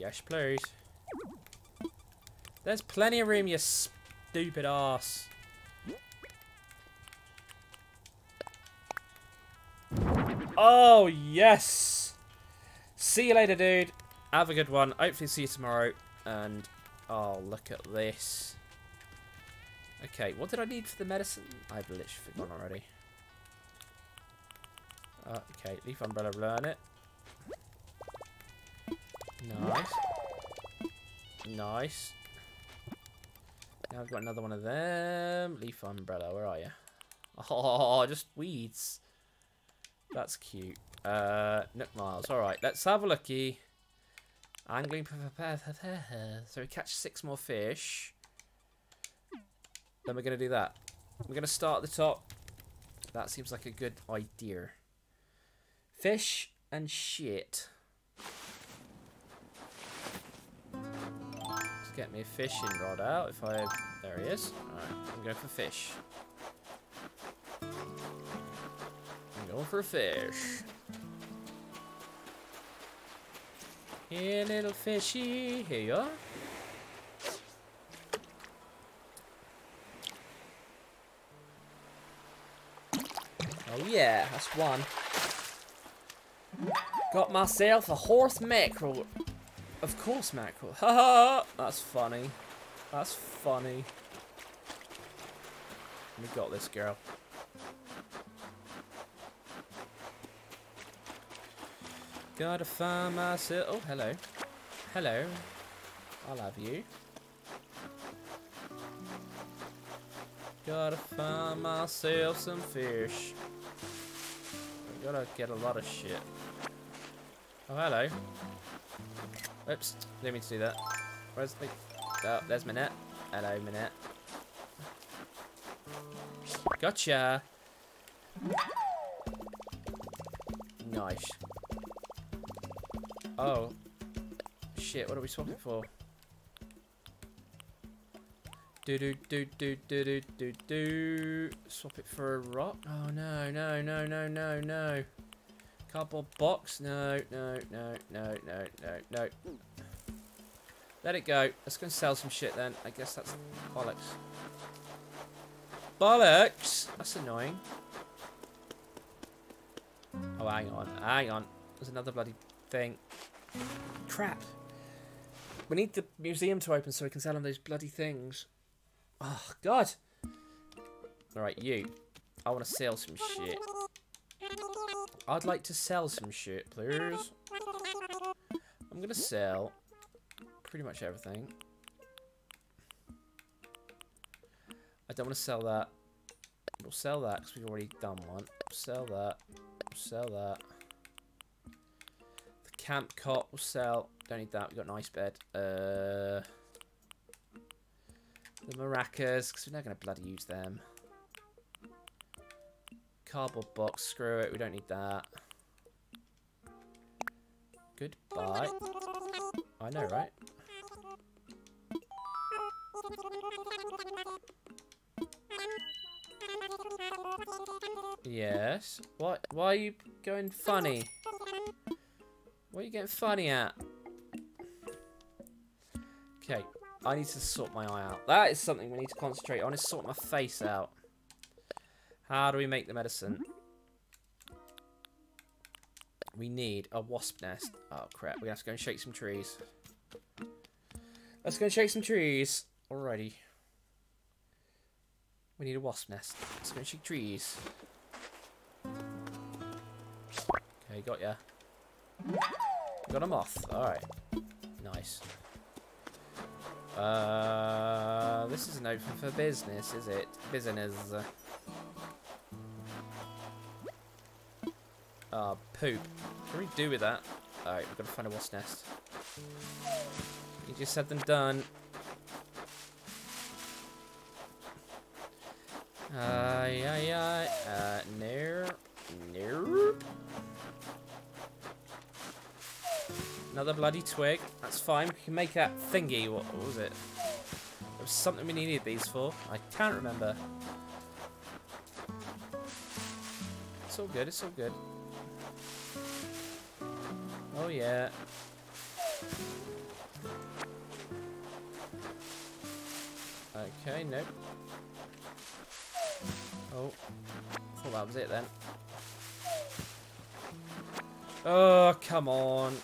Yes, please. There's plenty of room, you stupid ass. Oh, yes. See you later, dude. Have a good one. Hopefully see you tomorrow. And, oh, look at this. Okay, what did I need for the medicine? I've literally forgotten already. Uh, okay, leaf umbrella, learn it. Nice. Nice. Now I've got another one of them. Leaf umbrella, where are you? Oh, just weeds. That's cute. Uh, Nook Miles. All right, let's have a looky. Angling. So we catch six more fish. Then we're going to do that. We're going to start at the top. That seems like a good idea. Fish and shit. Get me a fishing rod out if I... There he is. Alright, I'm going for fish. I'm going for a fish. Here, little fishy. Here you are. Oh yeah, that's one. Got myself a horse mackerel. Of course, mackerel. Ha ha! That's funny. That's funny. We got this girl. Gotta find myself. Oh, hello. Hello. I love you. Gotta find myself some fish. I gotta get a lot of shit. Oh, hello. Oops, didn't mean to do that. Where's the... Oh, there's my net. Hello, my net. Gotcha! Nice. Oh. shit, what are we swapping for? Do do do do do do do do. Swap it for a rock. Oh no no no no no no. Cardboard box. No no no no no no no. Let it go. Let's go and sell some shit then. I guess that's bollocks. Bollocks. That's annoying. Oh, hang on, hang on. There's another bloody thing. Crap. We need the museum to open so we can sell them those bloody things. Oh, God. Alright, you. I want to sell some shit. I'd like to sell some shit, please. I'm going to sell pretty much everything. I don't want to sell that. We'll sell that because we've already done one. We'll sell that. We'll sell that. The camp cot will sell. Don't need that. We've got an ice bed. Uh... The maracas, because we're not going to bloody use them. Cardboard box, screw it, we don't need that. Goodbye. I know, right? Yes. What? Why are you going funny? What are you getting funny at? Okay. I need to sort my eye out. That is something we need to concentrate on, is sort my face out. How do we make the medicine? We need a wasp nest. Oh, crap. We have to go and shake some trees. Let's go and shake some trees. Alrighty. We need a wasp nest. Let's go and shake trees. Okay, got ya. Got a moth. Alright. Nice. Uh, this isn't open for business, is it? Business. Ah, uh, poop. What do we do with that? Alright, we've got to find a wasp nest. You just had them done. Uh, yeah, yeah. Uh, no. No. Another bloody twig. That's fine. We can make that thingy. What, what was it? There was something we needed these for. I can't remember. It's all good. It's all good. Oh, yeah. Okay, nope. Oh. I thought that was it then. Oh, come on.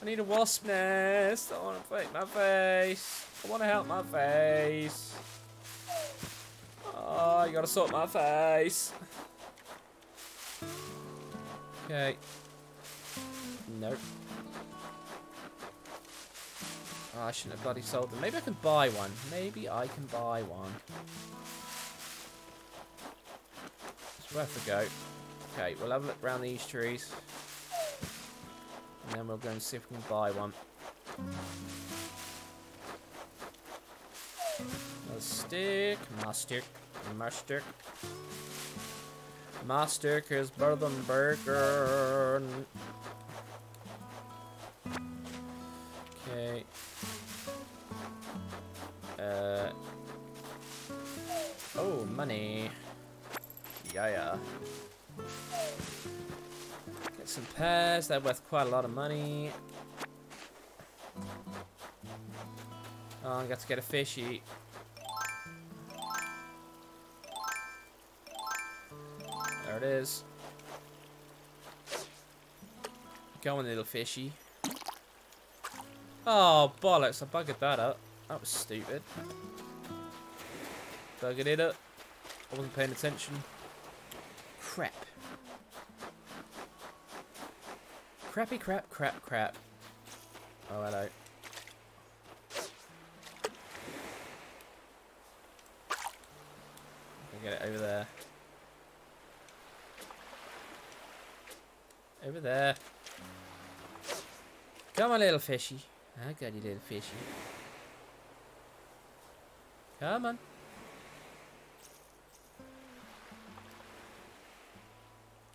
I need a wasp nest. I want to fake my face. I want to help my face. Oh, you gotta sort my face. Okay. Nope. Oh, I shouldn't have bloody sold them. Maybe I can buy one. Maybe I can buy one. It's worth a go. Okay, we'll have a look around these trees. And then we'll go and see if we can buy one. A stick, mastic, mastic. Mastic is better than burger. Okay. Uh. Oh, money. Yeah, yeah. Some pears, they're worth quite a lot of money. Oh, I got to get a fishy. There it is. Go on, little fishy. Oh, bollocks, I buggered that up. That was stupid. Buggered it up. I wasn't paying attention. Crap. Crappy crap, crap, crap. Oh, hello. I'll get it over there. Over there. Come on, little fishy. I got you, little fishy. Come on.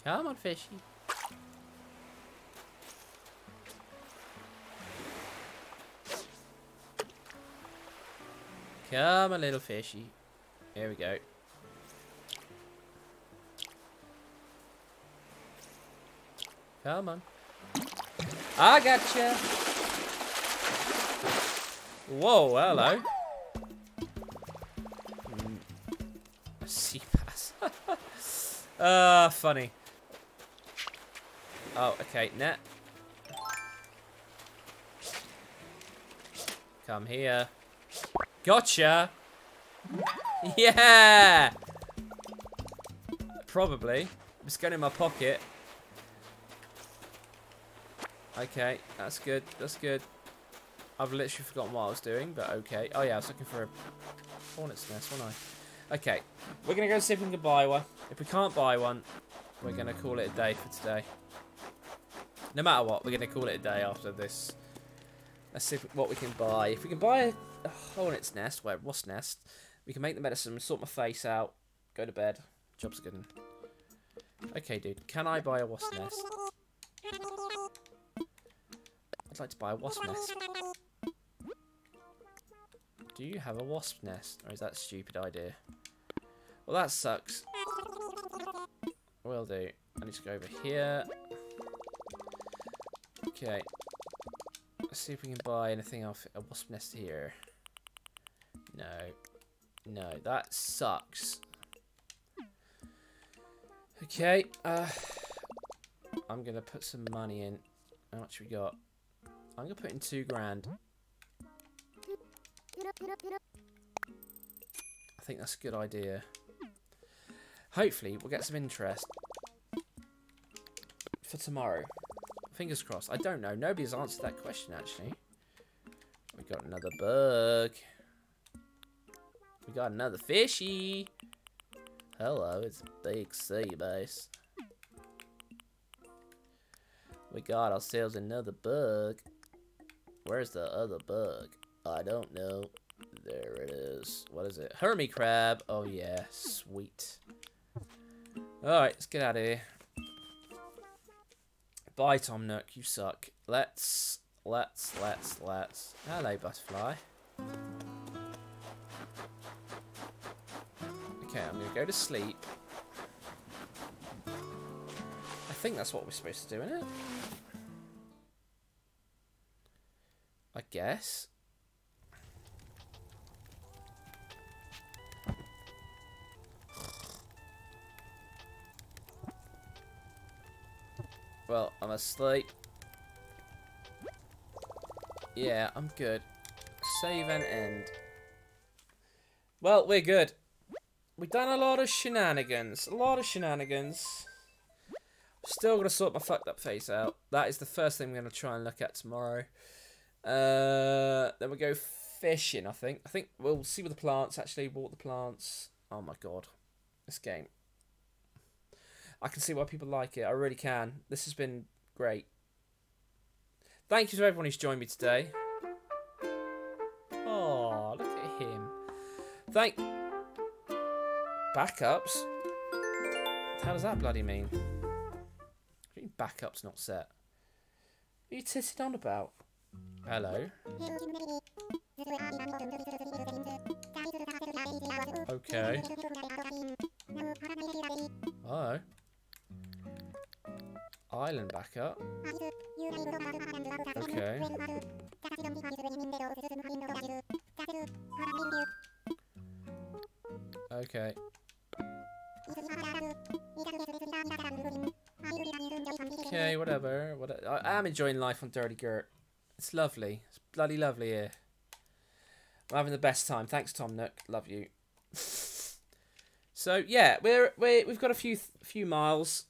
Come on, fishy. Come a little fishy. There we go. Come on. I gotcha. Whoa, hello. Mm. A sea bass. Ah, uh, funny. Oh, okay, net. Come here. Gotcha. Yeah. Probably. It's going in my pocket. Okay, that's good. That's good. I've literally forgotten what I was doing, but okay. Oh, yeah, I was looking for a hornet's nest, wasn't I? Okay, we're going to go see if we can buy one. If we can't buy one, we're going to call it a day for today. No matter what, we're going to call it a day after this. Let's see if, what we can buy. If we can buy a, a hornet's nest, where wasp nest, we can make the medicine, sort my face out, go to bed. Job's a good one. Okay, dude, can I buy a wasp nest? I'd like to buy a wasp nest. Do you have a wasp nest? Or is that a stupid idea? Well, that sucks. Will do. I need to go over here. Okay. Let's see if we can buy anything off a wasp nest here. No. No, that sucks. Okay. Uh, I'm going to put some money in. How much we got? I'm going to put in two grand. I think that's a good idea. Hopefully, we'll get some interest for tomorrow. Fingers crossed. I don't know. Nobody's answered that question, actually. We got another bug. We got another fishy. Hello, it's a big sea bass. We got ourselves another bug. Where's the other bug? I don't know. There it is. What is it? Hermit crab. Oh, yeah. Sweet. Alright, let's get out of here. Bye, Tom Nook. You suck. Let's, let's, let's, let's. Hello, butterfly. Okay, I'm going to go to sleep. I think that's what we're supposed to do, isn't it? I guess. Well, I'm asleep. Yeah, I'm good. Save and end. Well, we're good. We've done a lot of shenanigans. A lot of shenanigans. Still gonna sort my fucked up face out. That is the first thing we're gonna try and look at tomorrow. Uh, then we go fishing, I think. I think we'll see with the plants, actually. Walk the plants. Oh my god. This game. I can see why people like it. I really can. This has been great. Thank you to everyone who's joined me today. Oh, look at him. Thank... Backups? What the hell does that bloody mean? What do you mean backups not set? What are you titting on about? Hello. Okay. Oh. Island backup. Okay. Okay. Okay, whatever. What I am enjoying life on Dirty Gertie. It's lovely. It's bloody lovely here. I'm having the best time. Thanks, Tom Nook. Love you. So yeah, we're we we've got a few few miles.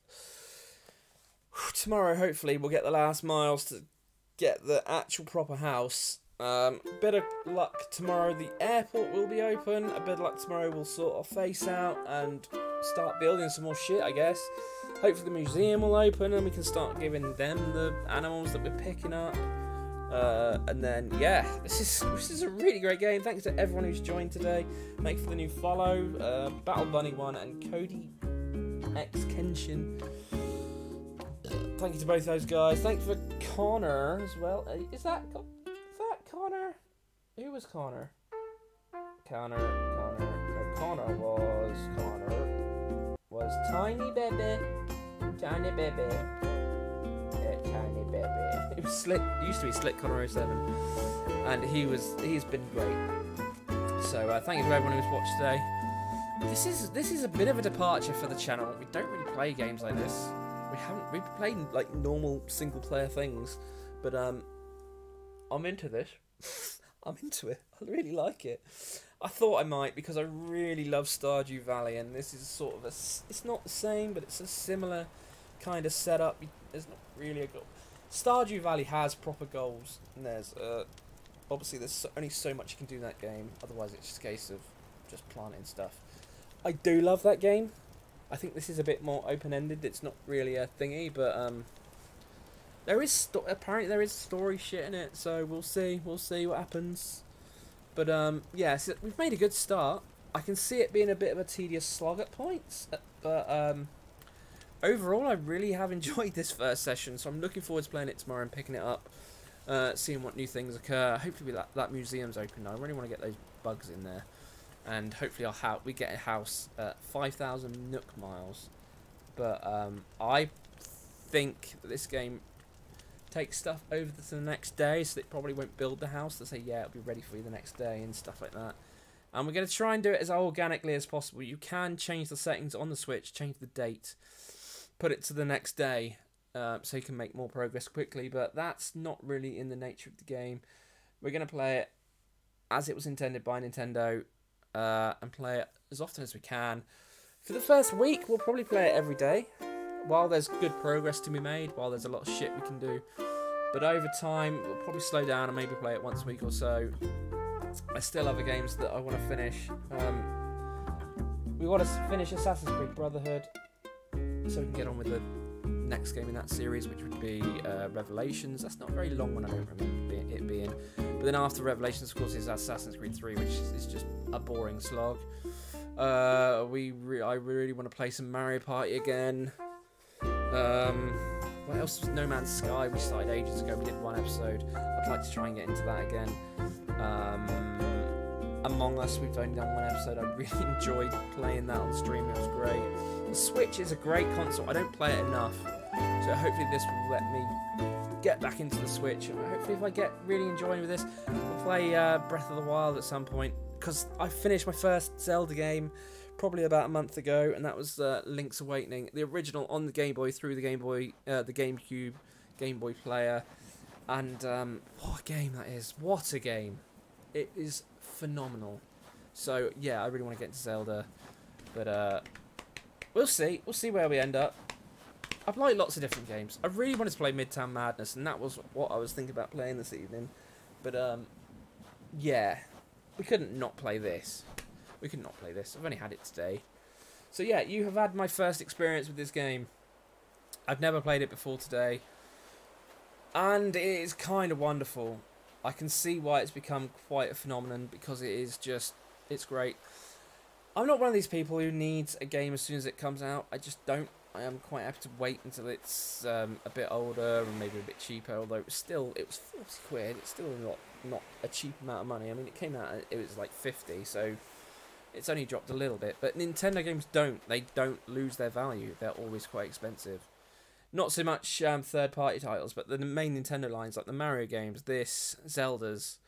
Tomorrow, hopefully, we'll get the last miles to get the actual proper house. Um, bit of luck tomorrow, the airport will be open. A bit of luck tomorrow, we'll sort our face out and start building some more shit, I guess. Hopefully, the museum will open and we can start giving them the animals that we're picking up. Uh, and then, yeah, this is this is a really great game. Thanks to everyone who's joined today. Thanks for the new follow, uh, Battle Bunny One and Cody X Kenshin. Thank you to both those guys. Thanks for Connor as well. Is that is that Connor? Who was Connor? Connor, Connor, Connor was, Connor was tiny baby, tiny baby, a tiny baby. It was Slick, used to be Slick Connor oh seven, and he was, he's been great. So uh, thank you to everyone who's watched today. This is, this is a bit of a departure for the channel. We don't really play games like this. We haven't, we've played like normal single player things, but um, I'm into this. I'm into it. I really like it. I thought I might because I really love Stardew Valley, and this is sort of a, it's not the same, but it's a similar kind of setup. There's not really a goal. Stardew Valley has proper goals, and there's uh, obviously there's so, only so much you can do in that game. Otherwise, it's just a case of just planting stuff. I do love that game. I think this is a bit more open-ended. It's not really a thingy, but um, there is sto apparently there is story shit in it, so we'll see. We'll see what happens. But um, yeah, so we've made a good start. I can see it being a bit of a tedious slog at points, but um, overall, I really have enjoyed this first session. So I'm looking forward to playing it tomorrow and picking it up, uh, seeing what new things occur. Hopefully, that that museum's open. I really want to get those bugs in there. And hopefully I'll ha we get a house at five thousand Nook Miles. But um, I think that this game takes stuff over to the next day, so it probably won't build the house. They'll say, yeah, it'll be ready for you the next day and stuff like that. And we're going to try and do it as organically as possible. You can change the settings on the Switch, change the date, put it to the next day, uh, so you can make more progress quickly. But that's not really in the nature of the game. We're going to play it as it was intended by Nintendo. Uh, and play it as often as we can. For the first week, we'll probably play it every day, while there's good progress to be made, while there's a lot of shit we can do. But over time, we'll probably slow down and maybe play it once a week or so. I still have other games that I want to finish. Um, we want to finish Assassin's Creed Brotherhood, so we can get on with the next game in that series, which would be uh, Revelations. That's not a very long one, I don't remember it being. But then after Revelations, of course, is Assassin's Creed three, which is, is just a boring slog. Uh, we re I really want to play some Mario Party again. Um, what else was No Man's Sky? We started ages ago. We did one episode. I'd like to try and get into that again. Um, Among Us, we've only done one episode. I really enjoyed playing that on stream. It was great. The Switch is a great console. I don't play it enough. So hopefully this will let me get back into the Switch, and hopefully if I get really enjoying with this, we'll play uh, Breath of the Wild at some point, because I finished my first Zelda game probably about a month ago, and that was uh, Link's Awakening, the original on the Game Boy, through the Game Boy, uh, the GameCube, Game Boy player, and um, what a game that is, what a game, it is phenomenal. So yeah, I really want to get into Zelda, but uh, we'll see, we'll see where we end up. I've played lots of different games. I really wanted to play Midtown Madness, and that was what I was thinking about playing this evening. But, um, yeah, we couldn't not play this. We could not play this. I've only had it today. So, yeah, you have had my first experience with this game. I've never played it before today. And it is kind of wonderful. I can see why it's become quite a phenomenon, because it is just, it's great. I'm not one of these people who needs a game as soon as it comes out. I just don't. I am quite happy to wait until it's um, a bit older and maybe a bit cheaper, although it was still, it was forty quid, it's still not, not a cheap amount of money. I mean, it came out, it was like fifty, so it's only dropped a little bit. But Nintendo games don't, they don't lose their value, they're always quite expensive. Not so much um, third-party titles, but the main Nintendo lines, like the Mario games, this, Zelda's,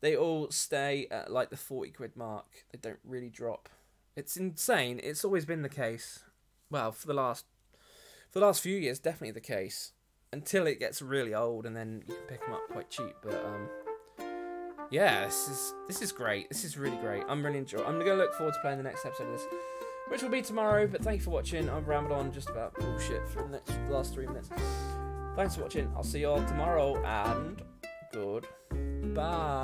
they all stay at like the forty quid mark, they don't really drop. It's insane, it's always been the case. Well, for the last for the last few years, definitely the case. Until it gets really old, and then you can pick them up quite cheap. But um, yeah, this is this is great. This is really great. I'm really enjoying. I'm gonna look forward to playing the next episode of this, which will be tomorrow. But thank you for watching. I've rambled on just about bullshit for the next the last three minutes. Thanks for watching. I'll see you all tomorrow, and goodbye.